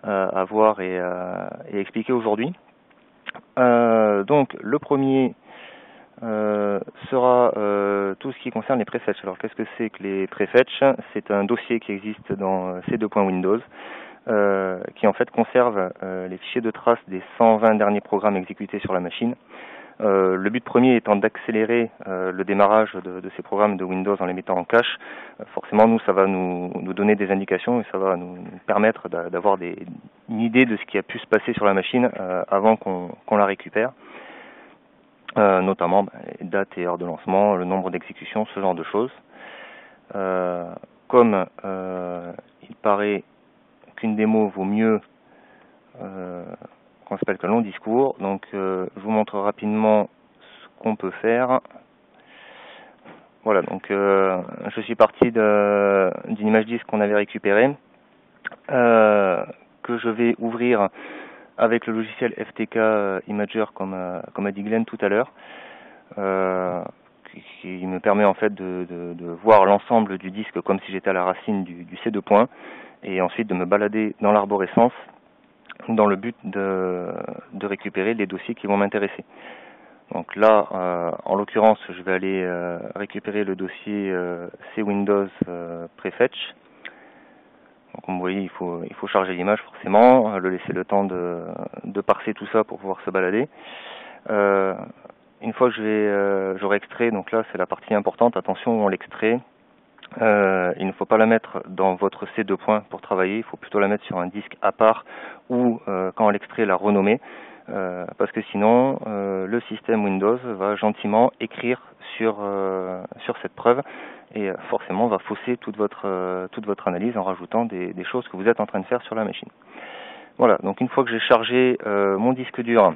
à voir et expliquer aujourd'hui. Donc, le premier sera tout ce qui concerne les prefetchs. Alors, qu'est-ce que c'est que les prefetchs? C'est un dossier qui existe dans C2. Windows. Qui en fait conserve les fichiers de traces des 120 derniers programmes exécutés sur la machine. Le but premier étant d'accélérer le démarrage de ces programmes de Windows en les mettant en cache. Forcément, nous, ça va nous donner des indications et ça va nous permettre d'avoir une idée de ce qui a pu se passer sur la machine avant qu'on la récupère. Notamment les dates et heures de lancement, le nombre d'exécutions, ce genre de choses. Comme il paraît qu'une démo vaut mieux qu'on s'appelle qu'un long discours, donc je vous montre rapidement ce qu'on peut faire. Voilà, donc je suis parti d'une image disque qu'on avait récupérée, que je vais ouvrir avec le logiciel FTK Imager, comme a dit Glenn tout à l'heure, qui me permet en fait de voir l'ensemble du disque comme si j'étais à la racine du C2 point, et ensuite de me balader dans l'arborescence dans le but de récupérer les dossiers qui vont m'intéresser. Donc là, en l'occurrence, je vais aller récupérer le dossier C-Windows Prefetch. Donc, comme vous voyez, il faut charger l'image forcément, le laisser le temps de parser tout ça pour pouvoir se balader. Une fois que j'aurai extrait, donc là c'est la partie importante, attention où on l'extrait. Il ne faut pas la mettre dans votre C2 point pour travailler, il faut plutôt la mettre sur un disque à part ou quand on l'extrait la renommer, parce que sinon le système Windows va gentiment écrire sur cette preuve et forcément va fausser toute votre analyse en rajoutant des choses que vous êtes en train de faire sur la machine. Voilà, donc une fois que j'ai chargé mon disque dur,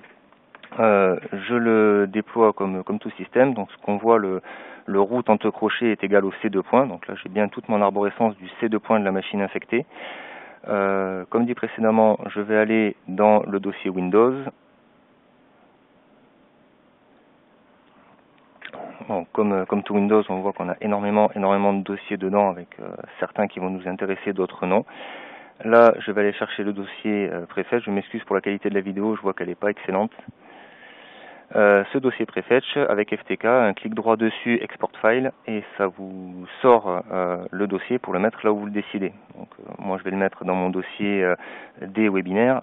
je le déploie comme tout système, donc ce qu'on voit, le root entre crochets est égal au C2 point, donc là j'ai bien toute mon arborescence du C2 point de la machine infectée. Comme dit précédemment, je vais aller dans le dossier Windows. Bon, comme tout Windows, on voit qu'on a énormément de dossiers dedans, avec certains qui vont nous intéresser, d'autres non. Là, je vais aller chercher le dossier Prefetch. Je m'excuse pour la qualité de la vidéo, je vois qu'elle n'est pas excellente. Ce dossier Prefetch avec FTK, un clic droit dessus, Export File, et ça vous sort le dossier pour le mettre là où vous le décidez. Donc, moi, je vais le mettre dans mon dossier des webinaires,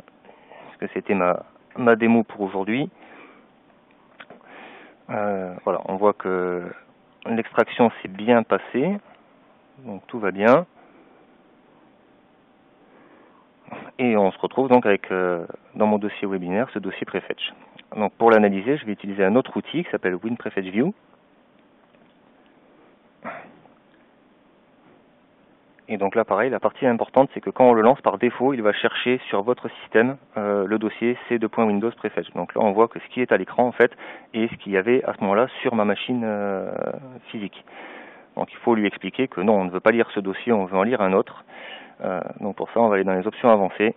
parce que c'était ma démo pour aujourd'hui. Voilà, on voit que l'extraction s'est bien passée, donc tout va bien. Et on se retrouve donc avec, dans mon dossier webinaire, ce dossier Prefetch. Donc pour l'analyser, je vais utiliser un autre outil qui s'appelle WinPrefetchView. Et donc là, pareil, la partie importante, c'est que quand on le lance, par défaut, il va chercher sur votre système le dossier C2.Windows Prefetch. Donc là, on voit que ce qui est à l'écran, en fait, est ce qu'il y avait à ce moment-là sur ma machine physique. Donc il faut lui expliquer que non, on ne veut pas lire ce dossier, on veut en lire un autre. Donc pour ça, on va aller dans les options avancées,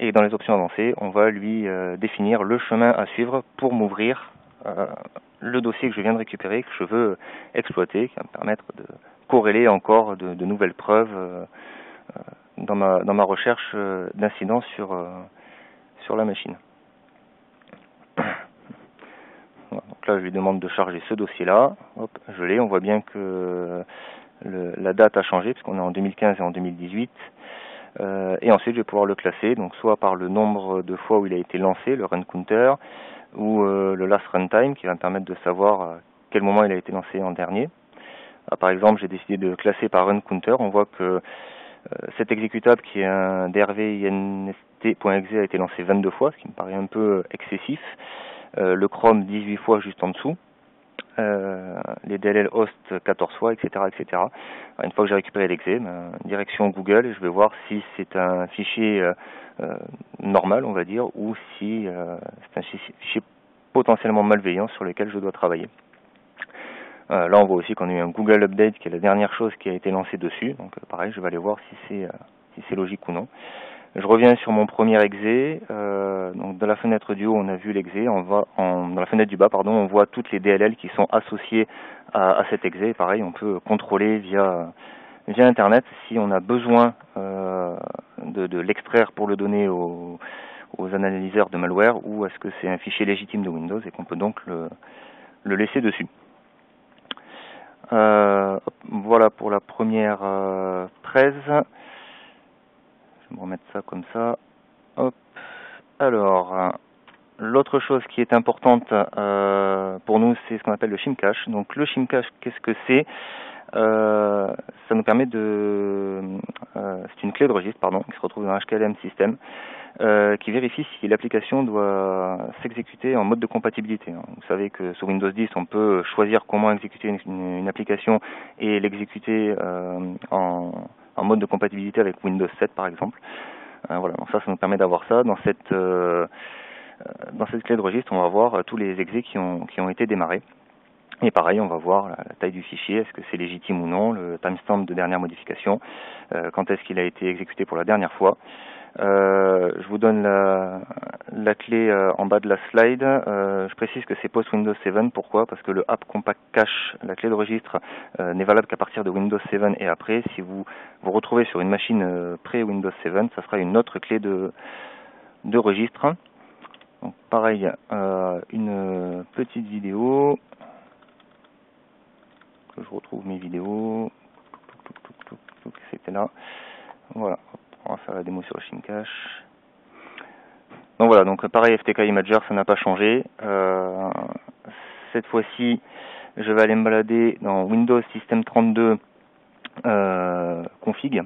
et dans les options avancées, on va lui définir le chemin à suivre pour m'ouvrir le dossier que je viens de récupérer, que je veux exploiter, qui va me permettre de corréler encore de nouvelles preuves dans ma recherche d'incidents sur la machine. Voilà, donc là, je lui demande de charger ce dossier-là. Hop, je l'ai, on voit bien que la date a changé, puisqu'on est en 2015 et en 2018. Et ensuite, je vais pouvoir le classer, donc soit par le nombre de fois où il a été lancé, le run counter, ou le last runtime, qui va me permettre de savoir à quel moment il a été lancé en dernier. Ah, par exemple, j'ai décidé de classer par run counter. On voit que cet exécutable, qui est un drvinst.exe, a été lancé 22 fois, ce qui me paraît un peu excessif. Le Chrome 18 fois juste en dessous. Les DLL host 14 fois, etc. etc. Alors, une fois que j'ai récupéré l'exe, direction Google, je vais voir si c'est un fichier normal, on va dire, ou si c'est un fichier potentiellement malveillant sur lequel je dois travailler. Là, on voit aussi qu'on a eu un Google Update, qui est la dernière chose qui a été lancée dessus. Donc, pareil, je vais aller voir si c'est si c'est logique ou non. Je reviens sur mon premier exé. Donc dans la fenêtre du haut, on a vu l'exé. Dans la fenêtre du bas, pardon, on voit toutes les DLL qui sont associées à cet exé. Pareil, on peut contrôler via Internet si on a besoin de l'extraire pour le donner aux analyseurs de malware, ou est-ce que c'est un fichier légitime de Windows et qu'on peut donc le laisser dessus. Voilà pour la première presse. Je vais me remettre ça comme ça. Hop. Alors, l'autre chose qui est importante pour nous, c'est ce qu'on appelle le shimcache. Donc le shimcache, qu'est-ce que c'est? Ça nous permet de... c'est une clé de registre, pardon, qui se retrouve dans HKLM System, qui vérifie si l'application doit s'exécuter en mode de compatibilité. Vous savez que sous Windows 10, on peut choisir comment exécuter une application et l'exécuter en mode de compatibilité avec Windows 7, par exemple. Voilà, donc ça nous permet d'avoir ça. Dans cette clé de registre, on va voir tous les exés qui ont été démarrés. Et pareil, on va voir la taille du fichier, est-ce que c'est légitime ou non, le timestamp de dernière modification, quand est-ce qu'il a été exécuté pour la dernière fois. Je vous donne la clé en bas de la slide. Je précise que c'est post Windows 7. Pourquoi? Parce que le app compact cache, la clé de registre, n'est valable qu'à partir de Windows 7 et après. Si vous vous retrouvez sur une machine pré-Windows 7, ça sera une autre clé de registre. Donc pareil, une petite vidéo. Que je retrouve mes vidéos. C'était là. Voilà. On va faire la démo sur le shimcache. Donc voilà, donc pareil, FTK Imager, ça n'a pas changé. Cette fois-ci, je vais aller me balader dans Windows System 32 config,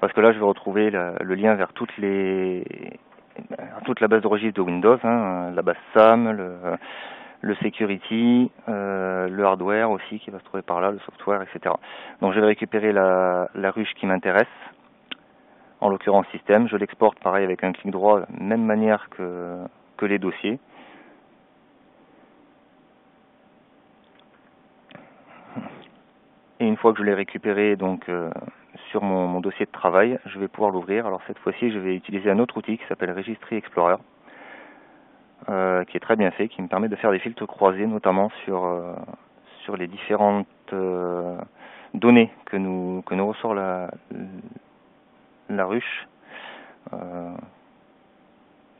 parce que là, je vais retrouver le lien vers toute la base de registre de Windows, hein, la base SAM, le security, le hardware aussi qui va se trouver par là, le software, etc. Donc je vais récupérer la ruche qui m'intéresse. En l'occurrence système, je l'exporte pareil avec un clic droit, de la même manière que les dossiers. Et une fois que je l'ai récupéré donc, sur mon dossier de travail, je vais pouvoir l'ouvrir. Alors cette fois-ci, je vais utiliser un autre outil qui s'appelle Registry Explorer, qui est très bien fait, qui me permet de faire des filtres croisés, notamment sur les différentes données que nous ressort la ruche,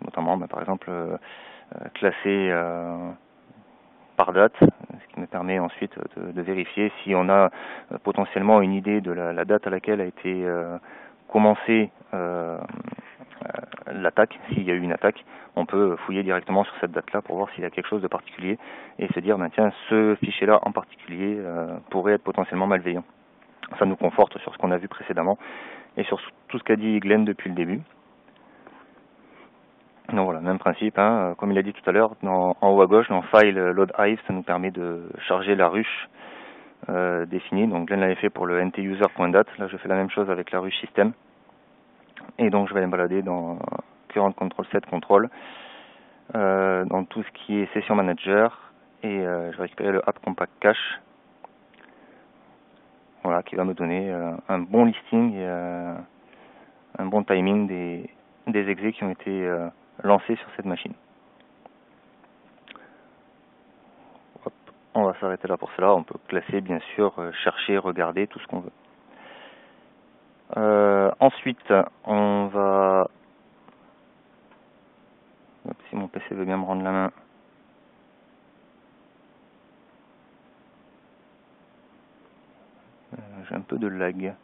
notamment par exemple classée par date, ce qui me permet ensuite de vérifier si on a potentiellement une idée de la date à laquelle a été commencée l'attaque. S'il y a eu une attaque, on peut fouiller directement sur cette date-là pour voir s'il y a quelque chose de particulier et se dire, ben, tiens, ce fichier-là en particulier pourrait être potentiellement malveillant. Ça nous conforte sur ce qu'on a vu précédemment et sur tout ce qu'a dit Glenn depuis le début. Donc voilà, même principe, hein, comme il a dit tout à l'heure, en haut à gauche, dans File Load Hive, ça nous permet de charger la ruche définie. Donc Glenn l'avait fait pour le ntuser.date, là je fais la même chose avec la ruche système. Et donc je vais me balader dans Current Control Set Control, dans tout ce qui est Session Manager, et je vais récupérer le App Compact Cache. Voilà, qui va me donner un bon listing et un bon timing des exés qui ont été lancés sur cette machine. Hop, on va s'arrêter là pour cela. On peut classer, bien sûr, chercher, regarder, tout ce qu'on veut. Ensuite, on va... Hop, si mon PC veut bien me rendre la main... J'ai un peu de lag.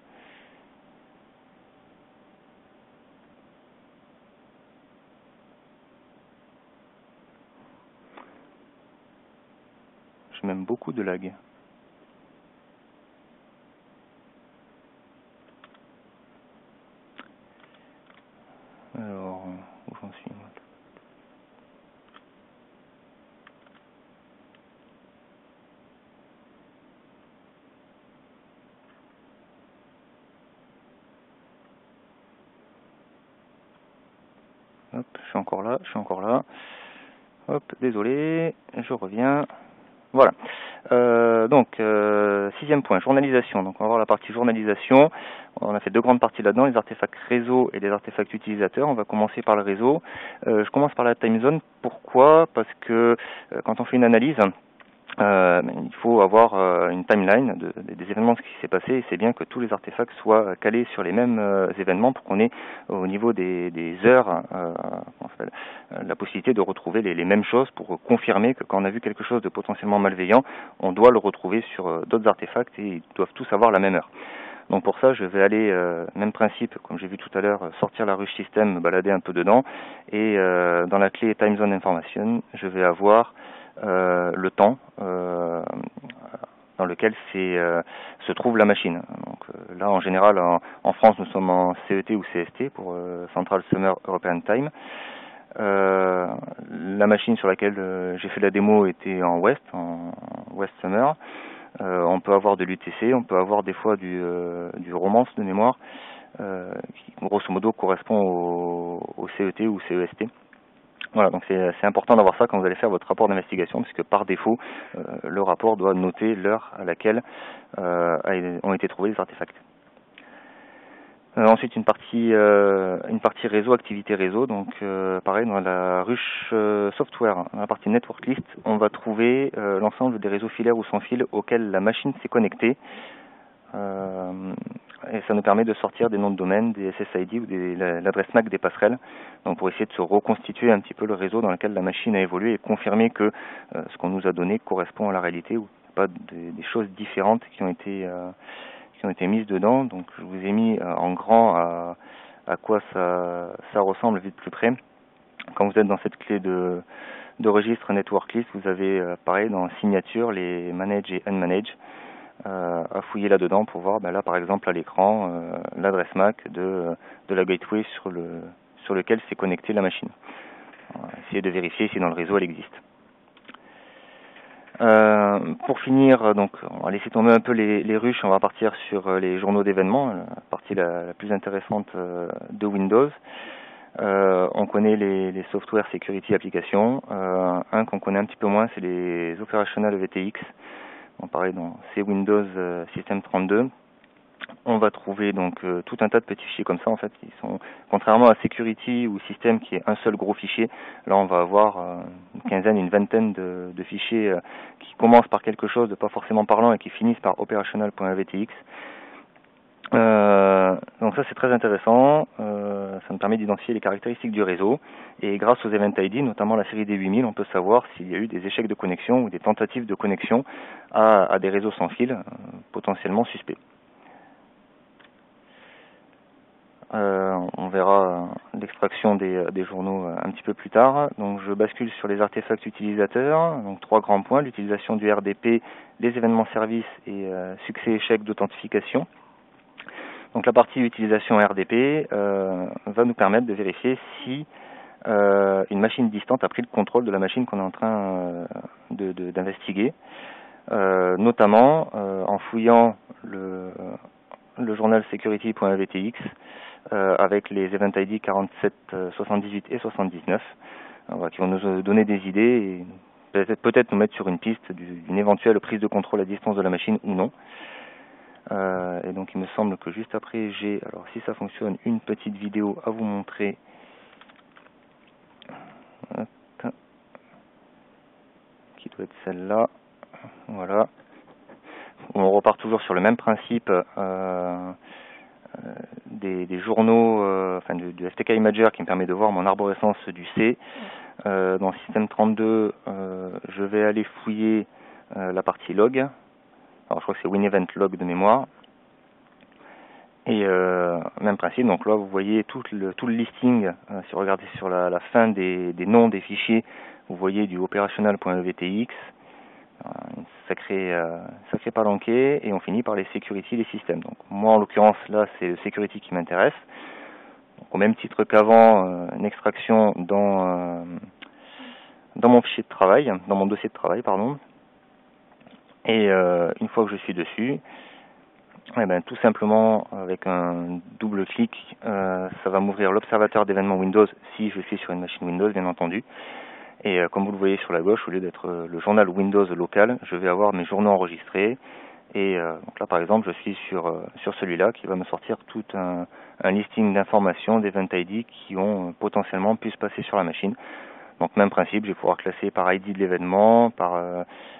J'ai même beaucoup de lag. Alors, où j'en suis moi ? Hop, je suis encore là, hop, désolé, je reviens, Voilà. Donc, sixième point, journalisation. Donc, on va voir la partie journalisation. On a fait deux grandes parties là-dedans, les artefacts réseau et les artefacts utilisateurs. On va commencer par le réseau. Je commence par la time zone. Pourquoi? Parce que quand on fait une analyse, il faut avoir une timeline des événements de ce qui s'est passé, et c'est bien que tous les artefacts soient calés sur les mêmes événements pour qu'on ait au niveau des heures la possibilité de retrouver les mêmes choses pour confirmer que quand on a vu quelque chose de potentiellement malveillant, on doit le retrouver sur d'autres artefacts et ils doivent tous avoir la même heure. Donc pour ça, je vais aller, même principe, comme j'ai vu tout à l'heure, sortir la ruche système, me balader un peu dedans, et dans la clé Time Zone Information, je vais avoir le temps dans lequel se trouve la machine. Donc, là, en général, en France, nous sommes en CET ou CST pour Central Summer European Time. La machine sur laquelle j'ai fait la démo était en West Summer. On peut avoir de l'UTC, on peut avoir des fois du romance de mémoire, qui grosso modo correspond au CET ou CEST. Voilà, donc c'est important d'avoir ça quand vous allez faire votre rapport d'investigation, puisque par défaut, le rapport doit noter l'heure à laquelle ont été trouvés les artefacts. Ensuite, une partie réseau, activité réseau. Donc pareil, dans la ruche software, dans la partie network list, on va trouver l'ensemble des réseaux filaires ou sans fil auxquels la machine s'est connectée. Et ça nous permet de sortir des noms de domaine, des SSID ou l'adresse MAC des passerelles, donc pour essayer de se reconstituer un petit peu le réseau dans lequel la machine a évolué et confirmer que ce qu'on nous a donné correspond à la réalité ou pas des choses différentes qui ont été mises dedans. Donc je vous ai mis en grand à quoi ça ressemble vu de plus près. Quand vous êtes dans cette clé de registre network list, vous avez pareil dans signature les manage et unmanage. À fouiller là-dedans pour voir, ben là par exemple à l'écran, l'adresse MAC de la gateway sur lequel s'est connectée la machine. Essayez de vérifier si dans le réseau elle existe. Pour finir, donc, on va laisser tomber un peu les ruches, on va partir sur les journaux d'événements, la partie la plus intéressante de Windows. On connaît les software security applications. Un qu'on connaît un petit peu moins, c'est les opérationnels EVTX. On parlait dans ces Windows System 32, on va trouver donc tout un tas de petits fichiers comme ça en fait. Ils sont, contrairement à Security ou System qui est un seul gros fichier, là on va avoir une quinzaine, une vingtaine de fichiers qui commencent par quelque chose de pas forcément parlant et qui finissent par operational.avtx. Donc ça c'est très intéressant, ça me permet d'identifier les caractéristiques du réseau et grâce aux Event ID, notamment la série des 8000, on peut savoir s'il y a eu des échecs de connexion ou des tentatives de connexion à des réseaux sans fil potentiellement suspects. On verra l'extraction des journaux un petit peu plus tard. Donc je bascule sur les artefacts utilisateurs. Donc trois grands points, l'utilisation du RDP, les événements services et succès-échec d'authentification. Donc la partie utilisation RDP va nous permettre de vérifier si une machine distante a pris le contrôle de la machine qu'on est en train d'investiguer, notamment en fouillant le journal security.avtx avec les event ID 47, 78 et 79, qui vont nous donner des idées et peut-être nous mettre sur une piste d'une éventuelle prise de contrôle à distance de la machine ou non. Et donc il me semble que juste après j'ai, alors si ça fonctionne, une petite vidéo à vous montrer. Hop. Qui doit être celle-là. Voilà. On repart toujours sur le même principe des journaux, enfin du FTK Imager qui me permet de voir mon arborescence du C. Dans System 32, je vais aller fouiller la partie log. Alors je crois que c'est WinEventLog de mémoire. Et même principe, donc là vous voyez tout le listing, si vous regardez sur la fin des noms des fichiers, vous voyez du operational.evtx, une sacrée palanquée, et on finit par les security, les systèmes. Donc moi en l'occurrence là c'est le security qui m'intéresse. Au même titre qu'avant, une extraction dans mon fichier de travail, dans mon dossier de travail pardon. Et une fois que je suis dessus, eh ben, tout simplement avec un double clic, ça va m'ouvrir l'observateur d'événements Windows si je suis sur une machine Windows bien entendu. Et comme vous le voyez sur la gauche, au lieu d'être le journal Windows local, je vais avoir mes journaux enregistrés. Et donc là, par exemple, je suis sur celui-là qui va me sortir tout un listing d'informations, d'event ID qui ont potentiellement pu se passer sur la machine. Donc même principe, je vais pouvoir classer par ID de l'événement, par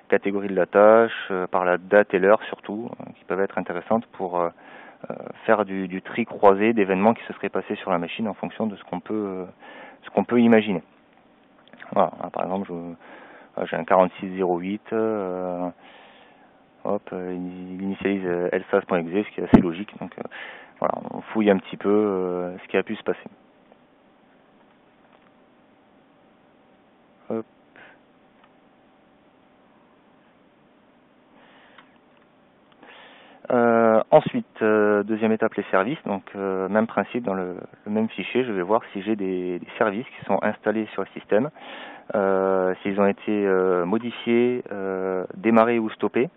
catégorie de la tâche, par la date et l'heure surtout, qui peuvent être intéressantes pour faire du tri croisé d'événements qui se seraient passés sur la machine en fonction de ce qu'on peut imaginer. Voilà, là, par exemple, j'ai un 4608, il initialise elsas.exe, ce qui est assez logique, donc voilà, on fouille un petit peu ce qui a pu se passer. Hop. Ensuite, deuxième étape, les services. Donc même principe, dans le même fichier, je vais voir si j'ai des services qui sont installés sur le système, s'ils ont été modifiés, démarrés ou stoppés.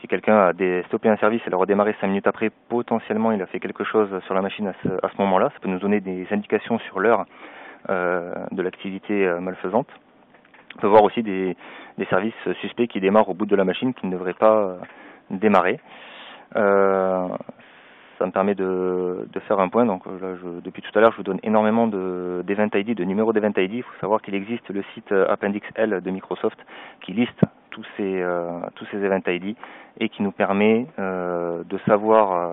Si quelqu'un a stoppé un service et l'a redémarré 5 minutes après, potentiellement il a fait quelque chose sur la machine à ce moment-là. Ça peut nous donner des indications sur l'heure de l'activité malfaisante. On peut voir aussi des services suspects qui démarrent au bout de la machine qui ne devraient pas démarrer. Ça me permet de faire un point. Donc là, depuis tout à l'heure, je vous donne énormément d'event ID, de numéros d'event ID. Il faut savoir qu'il existe le site Appendix L de Microsoft qui liste tous ces event ID et qui nous permet de savoir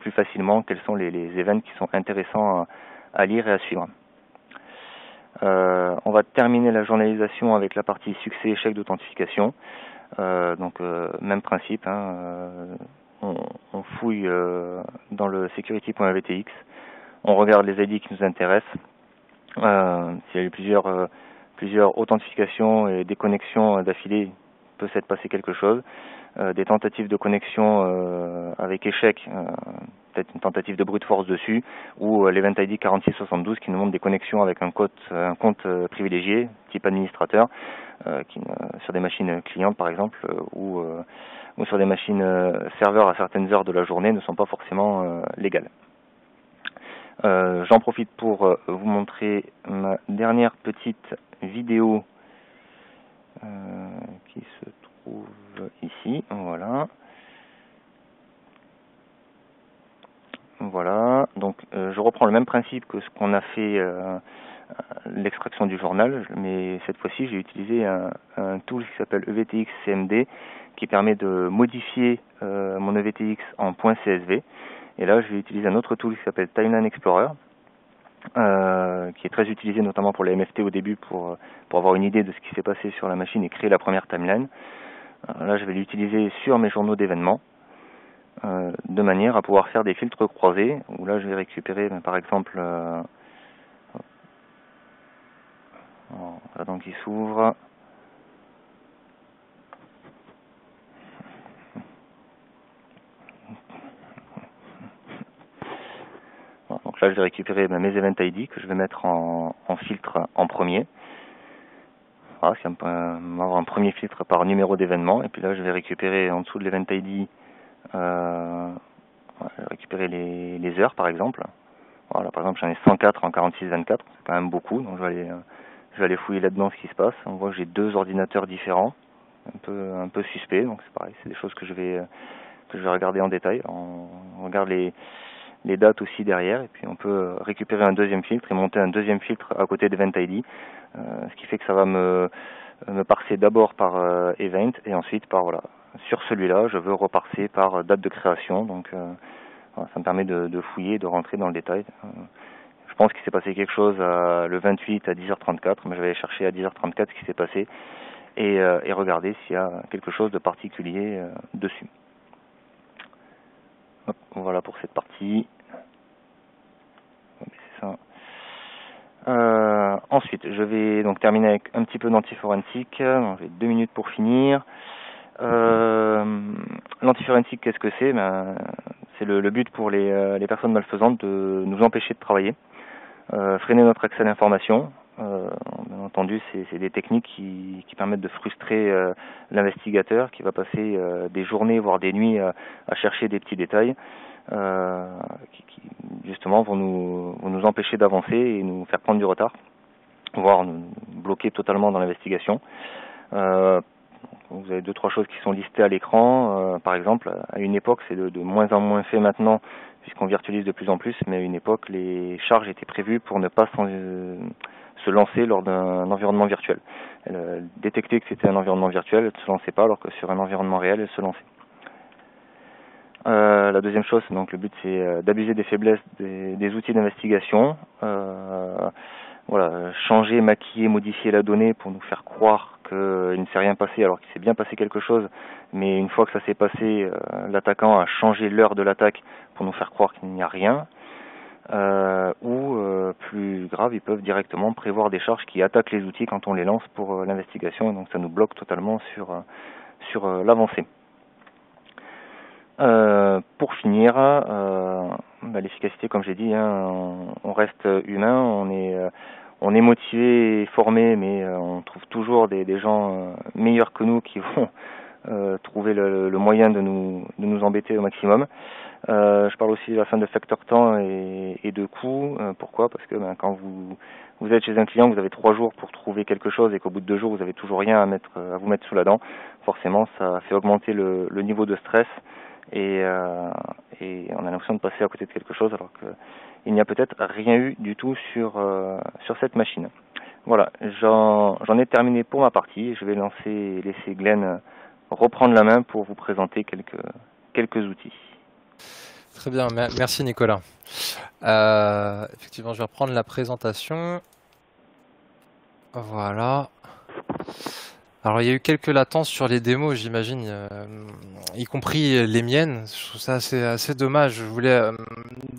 plus facilement quels sont les events qui sont intéressants à lire et à suivre. On va terminer la journalisation avec la partie succès échec d'authentification. Donc même principe, hein, on fouille dans le security.avtx, on regarde les ID qui nous intéressent, s'il y a eu plusieurs authentifications et déconnexions d'affilée, peut s'être passé quelque chose, des tentatives de connexion avec échec, peut-être une tentative de brute force dessus, ou l'event ID 4672 qui nous montre des connexions avec un compte privilégié, type administrateur, sur des machines clientes par exemple, ou sur des machines serveurs à certaines heures de la journée ne sont pas forcément légales. J'en profite pour vous montrer ma dernière petite vidéo qui se trouve ici, voilà. Voilà, donc je reprends le même principe que ce qu'on a fait l'extraction du journal, mais cette fois-ci j'ai utilisé un tool qui s'appelle EVTX CMD qui permet de modifier mon EVTX en .csv. Et là je vais utiliser un autre tool qui s'appelle Timeline Explorer, qui est très utilisé notamment pour les MFT au début pour avoir une idée de ce qui s'est passé sur la machine et créer la première timeline. Là je vais l'utiliser sur mes journaux d'événements, de manière à pouvoir faire des filtres croisés, où là je vais récupérer par exemple là, donc il s'ouvre. Donc là je vais récupérer mes event ID que je vais mettre en filtre en premier. Voilà, ça va avoir un premier filtre par numéro d'événement. Et puis là je vais récupérer en dessous de l'event ID, je vais récupérer les heures par exemple. Voilà, par exemple j'en ai 104 en 46-24, c'est quand même beaucoup. Donc je vais aller fouiller là-dedans ce qui se passe. On voit que j'ai deux ordinateurs différents, un peu suspects. Donc c'est pareil, c'est des choses que je vais regarder en détail. On regarde les dates aussi derrière, et puis on peut récupérer un deuxième filtre et monter un deuxième filtre à côté d'Event ID, ce qui fait que ça va me parser d'abord par Event, et ensuite par, voilà, sur celui-là, je veux reparser par date de création, donc ça me permet de fouiller, de rentrer dans le détail. Je pense qu'il s'est passé quelque chose le 28 à 10h34, mais je vais aller chercher à 10h34 ce qui s'est passé, et regarder s'il y a quelque chose de particulier dessus. Voilà pour cette partie. C'est ça. Ensuite, je vais donc terminer avec un petit peu d'antiforensique. J'ai 2 minutes pour finir. L'antiforensique, qu'est-ce que c'est? Ben, c'est le but pour les personnes malfaisantes de nous empêcher de travailler, freiner notre accès à l'information. Bien entendu, c'est des techniques qui permettent de frustrer l'investigateur qui va passer des journées, voire des nuits à chercher des petits détails qui justement vont nous empêcher d'avancer et nous faire prendre du retard. voire nous bloquer totalement dans l'investigation. Vous avez deux, trois choses qui sont listées à l'écran. Par exemple, à une époque, c'est de moins en moins fait maintenant, puisqu'on virtualise de plus en plus, mais à une époque, les charges étaient prévues pour ne pas se lancer lors d'un environnement virtuel. Elle détectait que c'était un environnement virtuel, elle ne se lançait pas, alors que sur un environnement réel, elle se lançait. La deuxième chose, donc le but, c'est d'abuser des faiblesses des outils d'investigation. Voilà, changer, maquiller, modifier la donnée pour nous faire croire qu'il ne s'est rien passé alors qu'il s'est bien passé quelque chose, mais une fois que ça s'est passé, l'attaquant a changé l'heure de l'attaque pour nous faire croire qu'il n'y a rien. Ou plus grave, ils peuvent directement prévoir des charges qui attaquent les outils quand on les lance pour l'investigation, et donc ça nous bloque totalement sur l'avancée. Pour finir, l'efficacité, comme j'ai dit, hein, on reste humain, on est motivé et formé, mais on trouve toujours des gens meilleurs que nous qui vont trouver le moyen de nous embêter au maximum. Je parle aussi de la fin de facteur temps et de coût. Pourquoi? Parce que quand vous êtes chez un client, vous avez 3 jours pour trouver quelque chose et qu'au bout de 2 jours, vous avez toujours rien à vous mettre sous la dent. Forcément, ça fait augmenter le niveau de stress. Et on a l'impression de passer à côté de quelque chose alors qu'il n'y a peut-être rien eu du tout sur cette machine. Voilà, j'en ai terminé pour ma partie. Je vais laisser Glenn reprendre la main pour vous présenter quelques outils. Très bien, merci Nicolas. Effectivement, je vais reprendre la présentation. Voilà. Alors il y a eu quelques latences sur les démos, j'imagine, y compris les miennes. Je trouve ça assez dommage.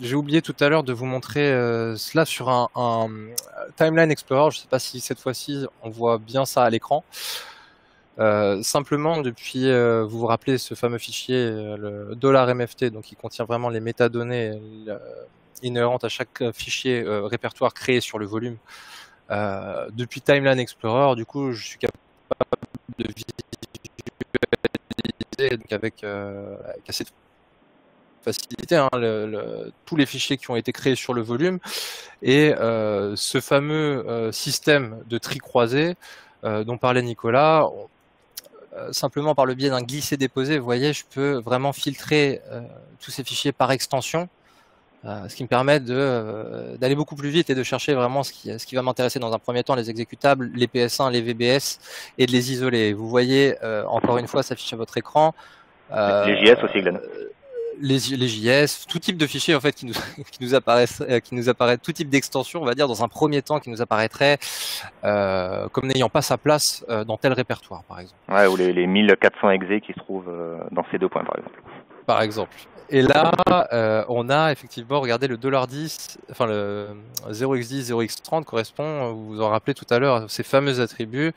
J'ai oublié tout à l'heure de vous montrer cela sur un Timeline Explorer. Je ne sais pas si cette fois-ci on voit bien ça à l'écran. Simplement, depuis, vous vous rappelez ce fameux fichier, le $MFT, donc qui contient vraiment les métadonnées inhérentes à chaque fichier répertoire créé sur le volume. Depuis Timeline Explorer, du coup, je suis capable de visualiser donc avec assez de facilité hein, tous les fichiers qui ont été créés sur le volume et ce fameux système de tri croisé dont parlait Nicolas, simplement par le biais d'un glisser-déposer, vous voyez, je peux vraiment filtrer tous ces fichiers par extension, ce qui me permet d'aller beaucoup plus vite et de chercher vraiment ce qui va m'intéresser dans un premier temps, les exécutables, les PS1, les VBS, et de les isoler. Vous voyez, encore une fois, s'affiche à votre écran. Les JS aussi, Glenn. Les JS, tout type de fichiers en fait qui nous apparaissent, tout type d'extension, on va dire, dans un premier temps qui nous apparaîtrait comme n'ayant pas sa place dans tel répertoire, par exemple. Ouais, ou les 1400 exés qui se trouvent dans ces deux points, par exemple. Par exemple. Et là, on a effectivement, regardez, le $10, enfin le 0x10, 0x30 correspond, vous vous en rappelez tout à l'heure, ces fameux attributs,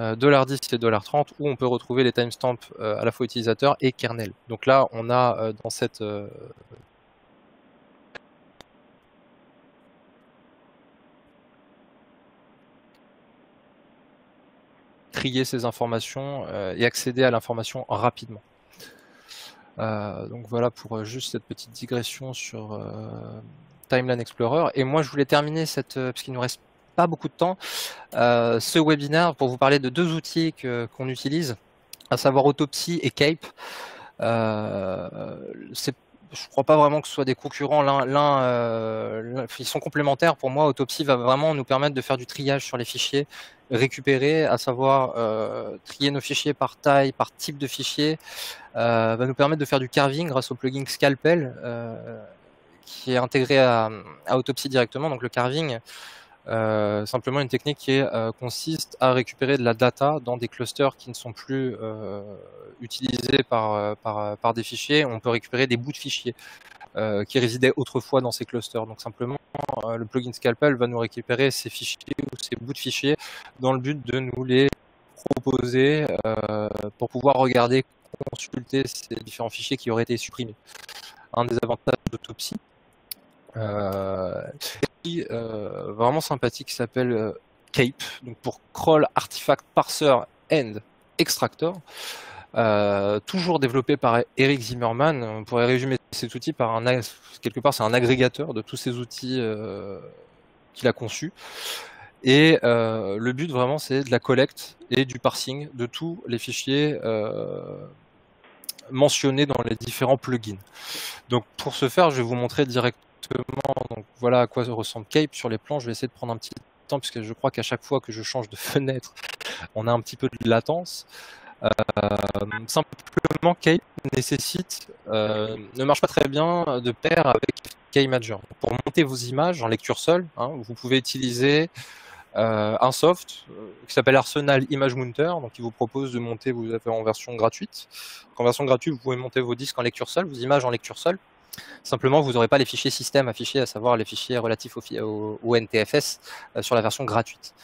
$10 et $30, où on peut retrouver les timestamps à la fois utilisateur et kernel. Donc là, on a dans cette... trier ces informations et accéder à l'information rapidement. Donc voilà pour juste cette petite digression sur Timeline Explorer. Et moi je voulais terminer puisqu'il nous reste pas beaucoup de temps, ce webinaire pour vous parler de 2 outils qu'on utilise, à savoir Autopsy et Cape. Je crois pas vraiment que ce soit des concurrents. Ils sont complémentaires pour moi. Autopsy va vraiment nous permettre de faire du triage sur les fichiers récupérés, à savoir trier nos fichiers par taille, par type de fichier. Va nous permettre de faire du carving grâce au plugin Scalpel qui est intégré à Autopsy directement. Donc le carving, simplement une technique qui consiste à récupérer de la data dans des clusters qui ne sont plus utilisés par des fichiers. On peut récupérer des bouts de fichiers qui résidaient autrefois dans ces clusters. Donc simplement, le plugin Scalpel va nous récupérer ces fichiers ou ces bouts de fichiers dans le but de nous les proposer pour pouvoir regarder, consulter ces différents fichiers qui auraient été supprimés. Un des avantages d'Autopsy. Vraiment sympathique qui s'appelle Cape, donc pour Kroll Artifact Parser and Extractor, toujours développé par Eric Zimmerman. On pourrait résumer cet outil par quelque part c'est un agrégateur de tous ces outils qu'il a conçus. Et le but vraiment, c'est de la collecte et du parsing de tous les fichiers mentionnés dans les différents plugins. Donc pour ce faire, je vais vous montrer directement, donc voilà à quoi ressemble Cape sur les plans. Je vais essayer de prendre un petit temps, puisque je crois qu'à chaque fois que je change de fenêtre, on a un petit peu de latence. Simplement, Cape nécessite, ne marche pas très bien de pair avec FTK Imager. Pour monter vos images en lecture seule, hein, vous pouvez utiliser un soft qui s'appelle Arsenal Image Mounter, donc qui vous propose de monter, vous avez en version gratuite. Donc, en version gratuite, vous pouvez monter vos disques en lecture seule, vos images en lecture seule. Simplement, vous n'aurez pas les fichiers système affichés, à savoir les fichiers relatifs au NTFS sur la version gratuite.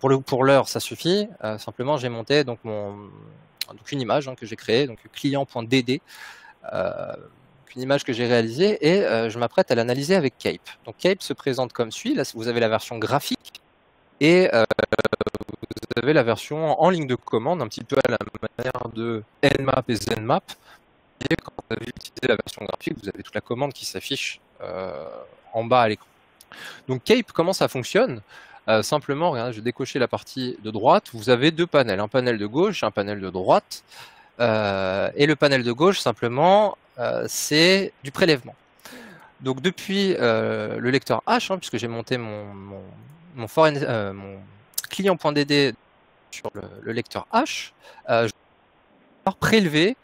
Pour l'heure, ça suffit. Simplement, j'ai monté donc, une image hein, que j'ai créée, donc client.dd, une image que j'ai réalisée, et je m'apprête à l'analyser avec Cape. Donc Cape se présente comme suit. Là, vous avez la version graphique et vous avez la version en ligne de commande, un petit peu à la manière de Nmap et Zenmap. Et quand vous avez utilisé la version graphique, vous avez toute la commande qui s'affiche en bas à l'écran. Donc Cape, comment ça fonctionne? Simplement, regardez, je vais décocher la partie de droite. Vous avez deux panels, un panel de gauche et un panel de droite. Et le panel de gauche, simplement, c'est du prélèvement. Donc depuis le lecteur H, hein, puisque j'ai monté mon client.dd sur le lecteur H, je vais prélever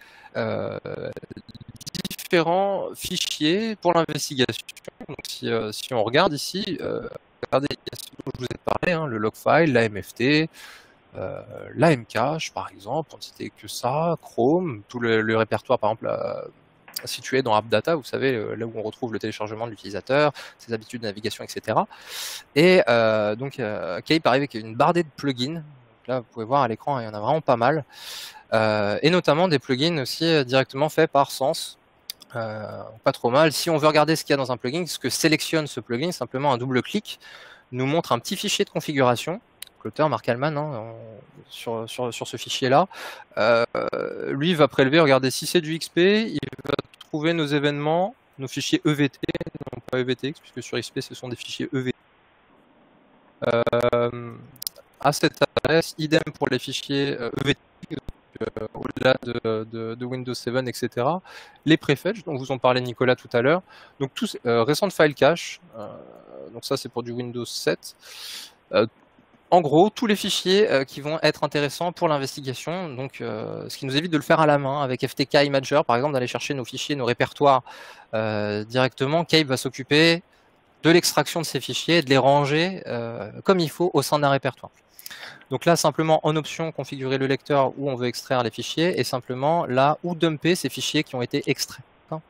différents fichiers pour l'investigation. Donc si on regarde ici, regardez ce dont je vous ai parlé, hein, le log file, la MFT, la mcache par exemple, pour ne citer que ça, Chrome, tout le répertoire par exemple situé dans AppData, vous savez, là où on retrouve le téléchargement de l'utilisateur, ses habitudes de navigation, etc. Et donc Cape arrive avec une bardée de plugins. Là, vous pouvez voir à l'écran, il y en a vraiment pas mal. Et notamment des plugins aussi directement faits par Sans. Pas trop mal. Si on veut regarder ce qu'il y a dans un plugin, ce que sélectionne ce plugin, simplement un double clic nous montre un petit fichier de configuration. L'auteur Mark Allman, hein, sur ce fichier-là, lui va prélever, regardez, si c'est du XP, il va trouver nos événements, nos fichiers EVT, non pas EVTX, puisque sur XP ce sont des fichiers EVT. À cette adresse, idem pour les fichiers EVTX, au-delà de Windows 7, etc. Les prefetch, dont vous en parlait Nicolas tout à l'heure. Donc, tous récentes file cache. Donc, ça, c'est pour du Windows 7. En gros, tous les fichiers qui vont être intéressants pour l'investigation. Donc, ce qui nous évite de le faire à la main avec FTK Imager, par exemple, d'aller chercher nos fichiers, nos répertoires directement. Cape va s'occuper de l'extraction de ces fichiers et de les ranger comme il faut au sein d'un répertoire. Donc là, simplement en option, configurer le lecteur où on veut extraire les fichiers et simplement là où dumper ces fichiers qui ont été extraits. Hein.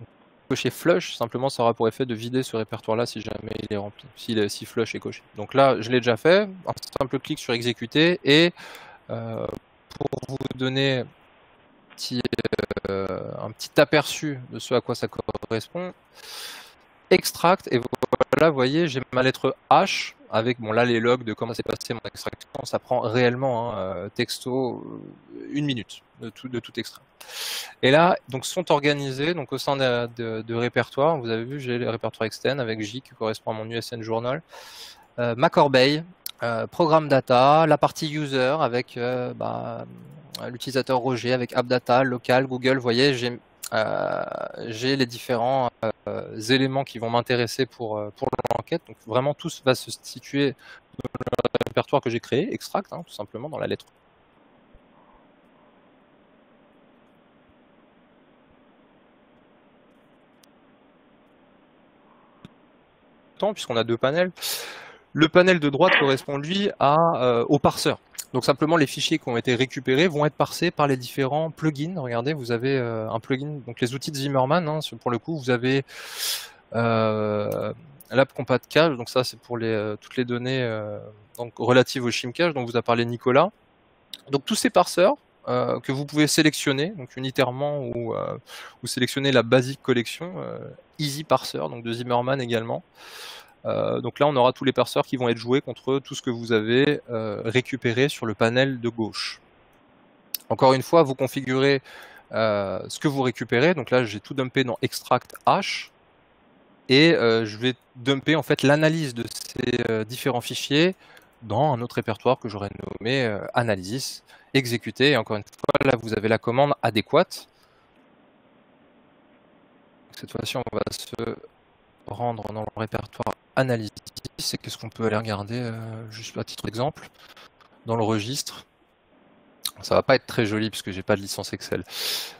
Donc, cocher flush, simplement ça aura pour effet de vider ce répertoire-là si jamais il est rempli, si flush est coché. Donc là, je l'ai déjà fait, un simple clic sur exécuter et pour vous donner un petit aperçu de ce à quoi ça correspond, extract et voilà, vous voyez, j'ai ma lettre H avec bon là les logs de comment s'est passé mon extraction, ça prend réellement hein, texto une minute de tout extrait. Et là donc sont organisés donc au sein de répertoires. Vous avez vu, j'ai les répertoires externes avec J qui correspond à mon USN Journal, ma corbeille, programme data, la partie user avec l'utilisateur Roger avec app data, local, Google. Vous voyez, j'ai les différents éléments qui vont m'intéresser pour l'enquête. Donc vraiment tout va se situer dans le répertoire que j'ai créé, extract, hein, tout simplement dans la lettre. Puisqu'on a deux panels, le panel de droite correspond lui au parseur. Donc simplement les fichiers qui ont été récupérés vont être parsés par les différents plugins. Regardez, vous avez un plugin, donc les outils de Zimmerman, hein, pour le coup vous avez l'app compat cache, donc ça c'est pour toutes les données donc relatives au shimcache dont vous a parlé Nicolas. Donc tous ces parseurs que vous pouvez sélectionner, donc unitairement ou sélectionner la basic collection, Easy Parser, donc de Zimmerman également. Donc là, on aura tous les parseurs qui vont être joués contre tout ce que vous avez récupéré sur le panel de gauche. Encore une fois, vous configurez ce que vous récupérez. Donc là, j'ai tout dumpé dans Extract H. et je vais dumper en fait l'analyse de ces différents fichiers dans un autre répertoire que j'aurais nommé analysis, exécuter. Et encore une fois, là vous avez la commande adéquate. Cette fois-ci, on va se rendre dans le répertoire analysis. Et qu'est-ce qu'on peut aller regarder, juste à titre d'exemple, dans le registre. Ça va pas être très joli puisque j'ai pas de licence Excel.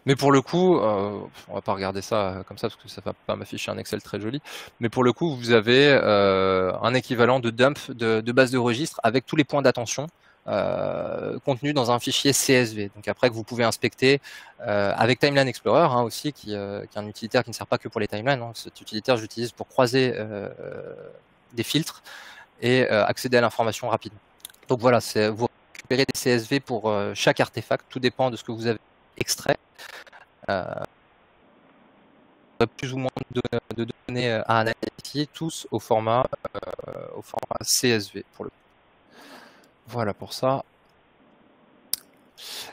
Mais pour le coup, on va pas regarder ça comme ça parce que ça va pas m'afficher un Excel très joli. Mais pour le coup, vous avez un équivalent de dump de base de registre avec tous les points d'attention contenus dans un fichier CSV. Donc après que vous pouvez inspecter avec Timeline Explorer hein, aussi, qui est un utilitaire qui ne sert pas que pour les timelines. Hein. Cet utilitaire, j'utilise pour croiser des filtres et accéder à l'information rapide. Donc voilà, c'est vous récupérez des CSV pour chaque artefact, tout dépend de ce que vous avez extrait. Plus ou moins de données à analyser, tous au format CSV pour le coup. Voilà pour ça.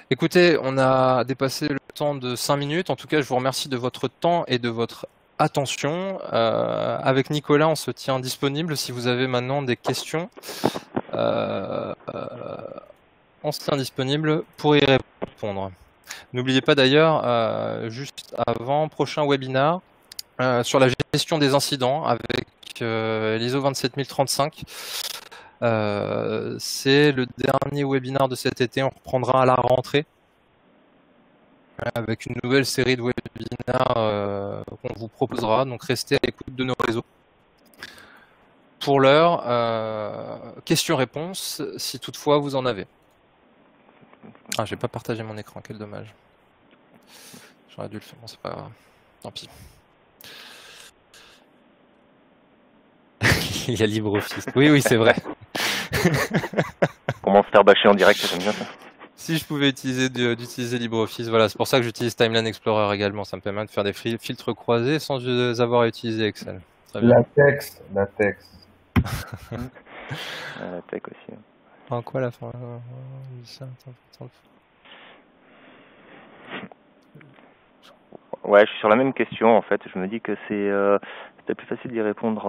Écoutez, on a dépassé le temps de 5 minutes. En tout cas, je vous remercie de votre temps et de votre attention. Avec Nicolas, on se tient disponible si vous avez maintenant des questions. On se tient disponible pour y répondre. N'oubliez pas d'ailleurs, juste avant, prochain webinaire sur la gestion des incidents avec l'ISO 27035. C'est le dernier webinaire de cet été, on reprendra à la rentrée avec une nouvelle série de webinaires qu'on vous proposera, donc restez à l'écoute de nos réseaux. Pour l'heure, questions-réponses, si toutefois vous en avez. Ah, j'ai pas partagé mon écran, quel dommage. J'aurais dû le faire, bon, c'est pas grave. Tant pis. Il y a LibreOffice. Oui, oui, c'est vrai. Comment se faire bâcher en direct, j'aime bien ça. Si je pouvais utiliser LibreOffice, voilà, c'est pour ça que j'utilise Timeline Explorer également. Ça me permet de faire des filtres croisés sans avoir à utiliser Excel. Latex, latex. La tech aussi. En quoi la fin? Ouais, je suis sur la même question en fait. Je me dis que c'est peut-être plus facile d'y répondre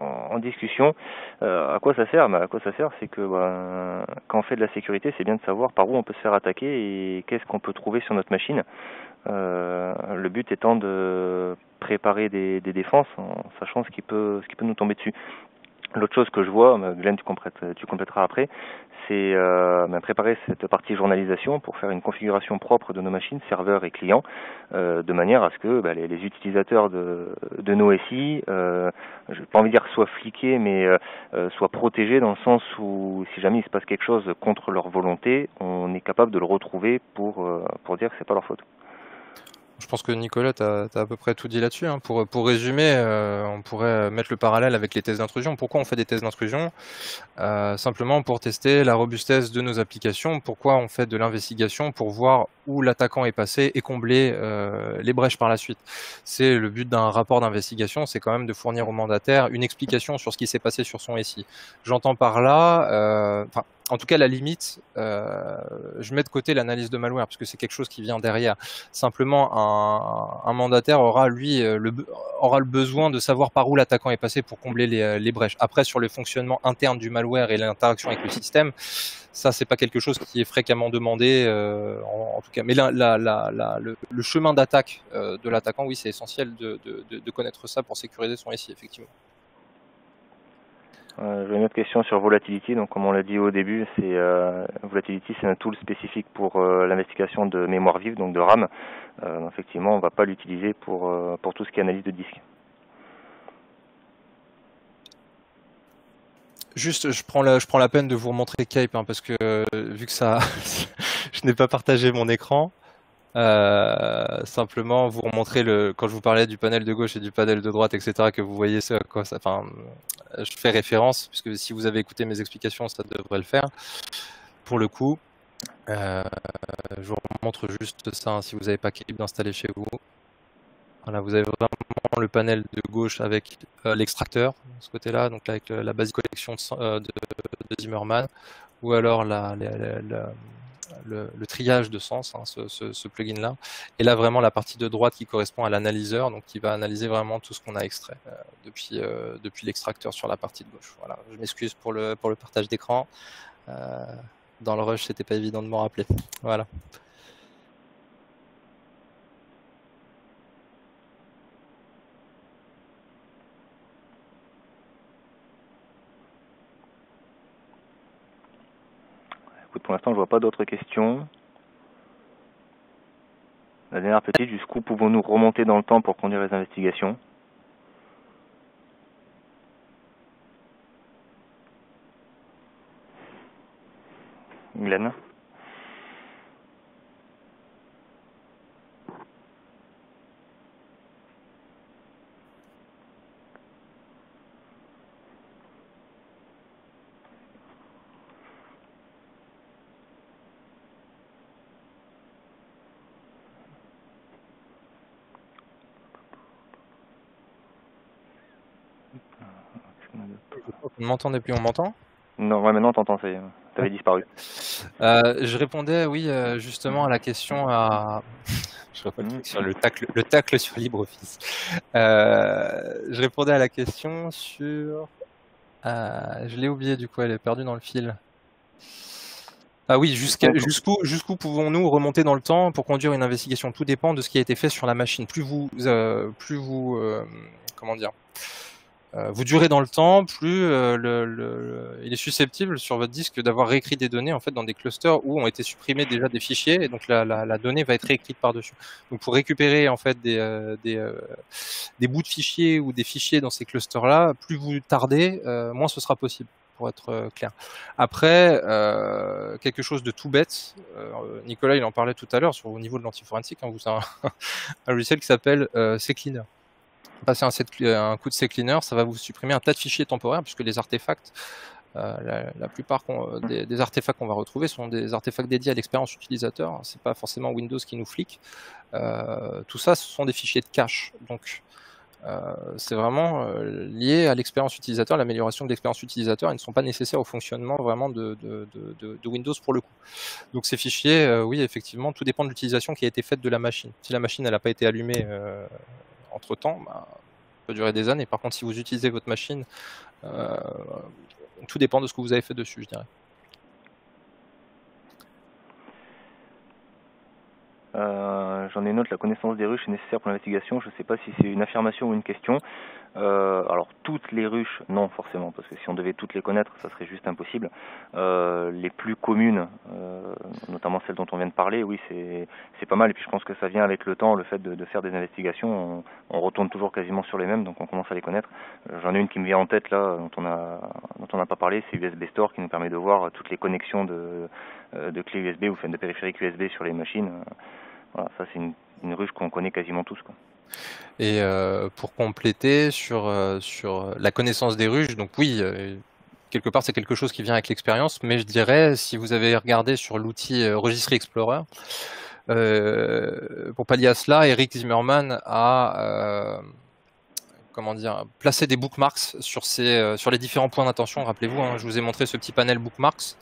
en discussion. À quoi ça sert? Bah, à quoi ça sert, c'est que bah, quand on fait de la sécurité, c'est bien de savoir par où on peut se faire attaquer et qu'est-ce qu'on peut trouver sur notre machine. Le but étant de préparer des défenses en sachant ce qui peut nous tomber dessus. L'autre chose que je vois, Glenn, tu compléteras après, c'est préparer cette partie journalisation pour faire une configuration propre de nos machines, serveurs et clients, de manière à ce que bah, les utilisateurs de nos SI, je n'ai pas envie de dire soient fliqués, mais soient protégés dans le sens où si jamais il se passe quelque chose contre leur volonté, on est capable de le retrouver pour dire que c'est pas leur faute. Je pense que Nicolas, tu as à peu près tout dit là-dessus. Hein. Pour résumer, on pourrait mettre le parallèle avec les tests d'intrusion. Pourquoi on fait des tests d'intrusion? Simplement pour tester la robustesse de nos applications. Pourquoi on fait de l'investigation? Pour voir où l'attaquant est passé et combler les brèches par la suite. C'est le but d'un rapport d'investigation, c'est quand même de fournir au mandataire une explication sur ce qui s'est passé sur son SI. J'entends par là... en tout cas, à la limite, je mets de côté l'analyse de malware parce que c'est quelque chose qui vient derrière. Simplement, un mandataire aura lui aura le besoin de savoir par où l'attaquant est passé pour combler les brèches. Après, sur le fonctionnement interne du malware et l'interaction avec le système, ça c'est pas quelque chose qui est fréquemment demandé, en tout cas. Mais le chemin d'attaque de l'attaquant, oui, c'est essentiel de connaître ça pour sécuriser son SI, effectivement. J'ai une autre question sur Volatility. Donc, comme on l'a dit au début, c'est Volatility, c'est un tool spécifique pour l'investigation de mémoire vive, donc de RAM. Effectivement, on ne va pas l'utiliser pour tout ce qui est analyse de disque. Juste, je prends la peine de vous remontrer Cape hein, parce que vu que ça, je n'ai pas partagé mon écran. Simplement vous remontrer quand je vous parlais du panel de gauche et du panel de droite, etc., que vous voyez ça, quoi, ça, enfin, je fais référence, puisque si vous avez écouté mes explications, ça devrait le faire. Pour le coup, je vous montre juste ça, hein, si vous n'avez pas capable d'installer chez vous. Voilà, vous avez vraiment le panel de gauche avec l'extracteur, de ce côté-là, donc avec la basique collection de Zimmerman, ou alors la le triage de Sans, hein, ce plugin-là. Et là, vraiment, la partie de droite qui correspond à l'analyseur, donc qui va analyser vraiment tout ce qu'on a extrait depuis l'extracteur sur la partie de gauche. Voilà. Je m'excuse pour le partage d'écran. Dans le rush, c'était pas évident de m'en rappeler. Voilà. Pour l'instant, je ne vois pas d'autres questions. La dernière petite, jusqu'où pouvons-nous remonter dans le temps pour conduire les investigations? Glenn? Vous m'entendez plus, on m'entend? Non, ouais, maintenant t'entends, tu avais disparu. Je répondais, oui, justement à la question à... Je sur le tacle sur LibreOffice. Je répondais à la question sur... je l'ai oublié du coup, elle est perdue dans le fil. Ah oui, jusqu'où pouvons-nous remonter dans le temps pour conduire une investigation? Tout dépend de ce qui a été fait sur la machine. Plus vous comment dire, vous durez dans le temps, plus il est susceptible sur votre disque d'avoir réécrit des données en fait dans des clusters où ont été supprimés déjà des fichiers, et donc la donnée va être réécrite par-dessus. Donc pour récupérer en fait des bouts de fichiers ou des fichiers dans ces clusters-là, plus vous tardez, moins ce sera possible, pour être clair. Après, quelque chose de tout bête, Nicolas il en parlait tout à l'heure sur au niveau de l'antiforensique, hein, vous avez un logiciel qui s'appelle CCleaner. Passer un coup de CCleaner, ça va vous supprimer un tas de fichiers temporaires, puisque les artefacts, la plupart des artefacts qu'on va retrouver sont des artefacts dédiés à l'expérience utilisateur. C'est pas forcément Windows qui nous flique. Tout ça, ce sont des fichiers de cache. Donc, c'est vraiment lié à l'expérience utilisateur, l'amélioration de l'expérience utilisateur. Ils ne sont pas nécessaires au fonctionnement vraiment de Windows pour le coup. Donc ces fichiers, oui, effectivement, tout dépend de l'utilisation qui a été faite de la machine. Si la machine n'a pas été allumée entre temps, bah, ça peut durer des années. Par contre, si vous utilisez votre machine, tout dépend de ce que vous avez fait dessus, je dirais. J'en ai une autre, la connaissance des ruches est nécessaire pour l'investigation. Je ne sais pas si c'est une affirmation ou une question. Alors, toutes les ruches, non forcément, parce que si on devait toutes les connaître, ça serait juste impossible. Les plus communes, notamment celles dont on vient de parler, oui, c'est pas mal. Et puis je pense que ça vient avec le temps, le fait de faire des investigations. On retourne toujours quasiment sur les mêmes, donc on commence à les connaître. J'en ai une qui me vient en tête, là, dont on n'a pas parlé, c'est USB Store, qui nous permet de voir toutes les connexions de clés USB ou de périphériques USB sur les machines. Voilà, ça c'est une ruche qu'on connaît quasiment tous, quoi. Et pour compléter sur la connaissance des ruches, donc oui, quelque part c'est quelque chose qui vient avec l'expérience, mais je dirais, si vous avez regardé sur l'outil Registry Explorer, pour pallier à cela, Eric Zimmerman a... comment dire, placer des bookmarks sur les différents points d'attention. Rappelez-vous, hein, je vous ai montré ce petit panel bookmarks.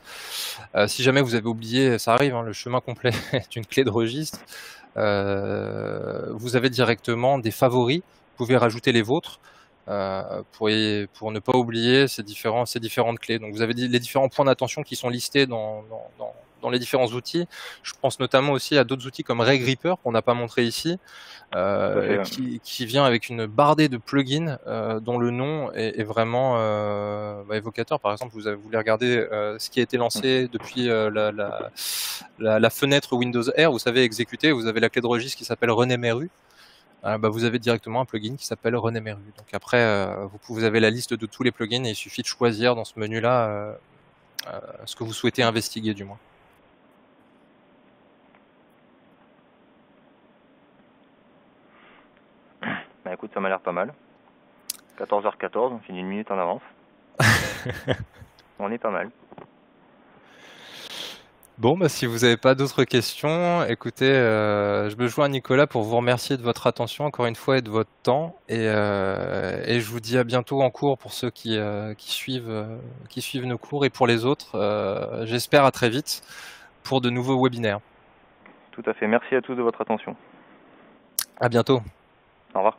Si jamais vous avez oublié, ça arrive, hein, le chemin complet d'une clé de registre, vous avez directement des favoris, vous pouvez rajouter les vôtres pour ne pas oublier ces différentes clés. Donc vous avez les différents points d'attention qui sont listés dans les différents outils. Je pense notamment aussi à d'autres outils comme RayGripper, qu'on n'a pas montré ici, qui vient avec une bardée de plugins dont le nom est vraiment évocateur. Par exemple, vous voulez regarder ce qui a été lancé depuis la fenêtre Windows R, vous savez exécuter, vous avez la clé de registre qui s'appelle René Meru. Bah vous avez directement un plugin qui s'appelle René Meru. Donc après, vous avez la liste de tous les plugins et il suffit de choisir dans ce menu-là ce que vous souhaitez investiguer du moins. Bah écoute, ça m'a l'air pas mal. 14h14, on finit une minute en avance. On est pas mal. Bon, bah, si vous n'avez pas d'autres questions, écoutez, je me joins à Nicolas pour vous remercier de votre attention encore une fois et de votre temps. Et je vous dis à bientôt en cours pour ceux qui suivent nos cours, et pour les autres, j'espère à très vite. pour de nouveaux webinaires. Tout à fait. Merci à tous de votre attention. À bientôt. Au revoir.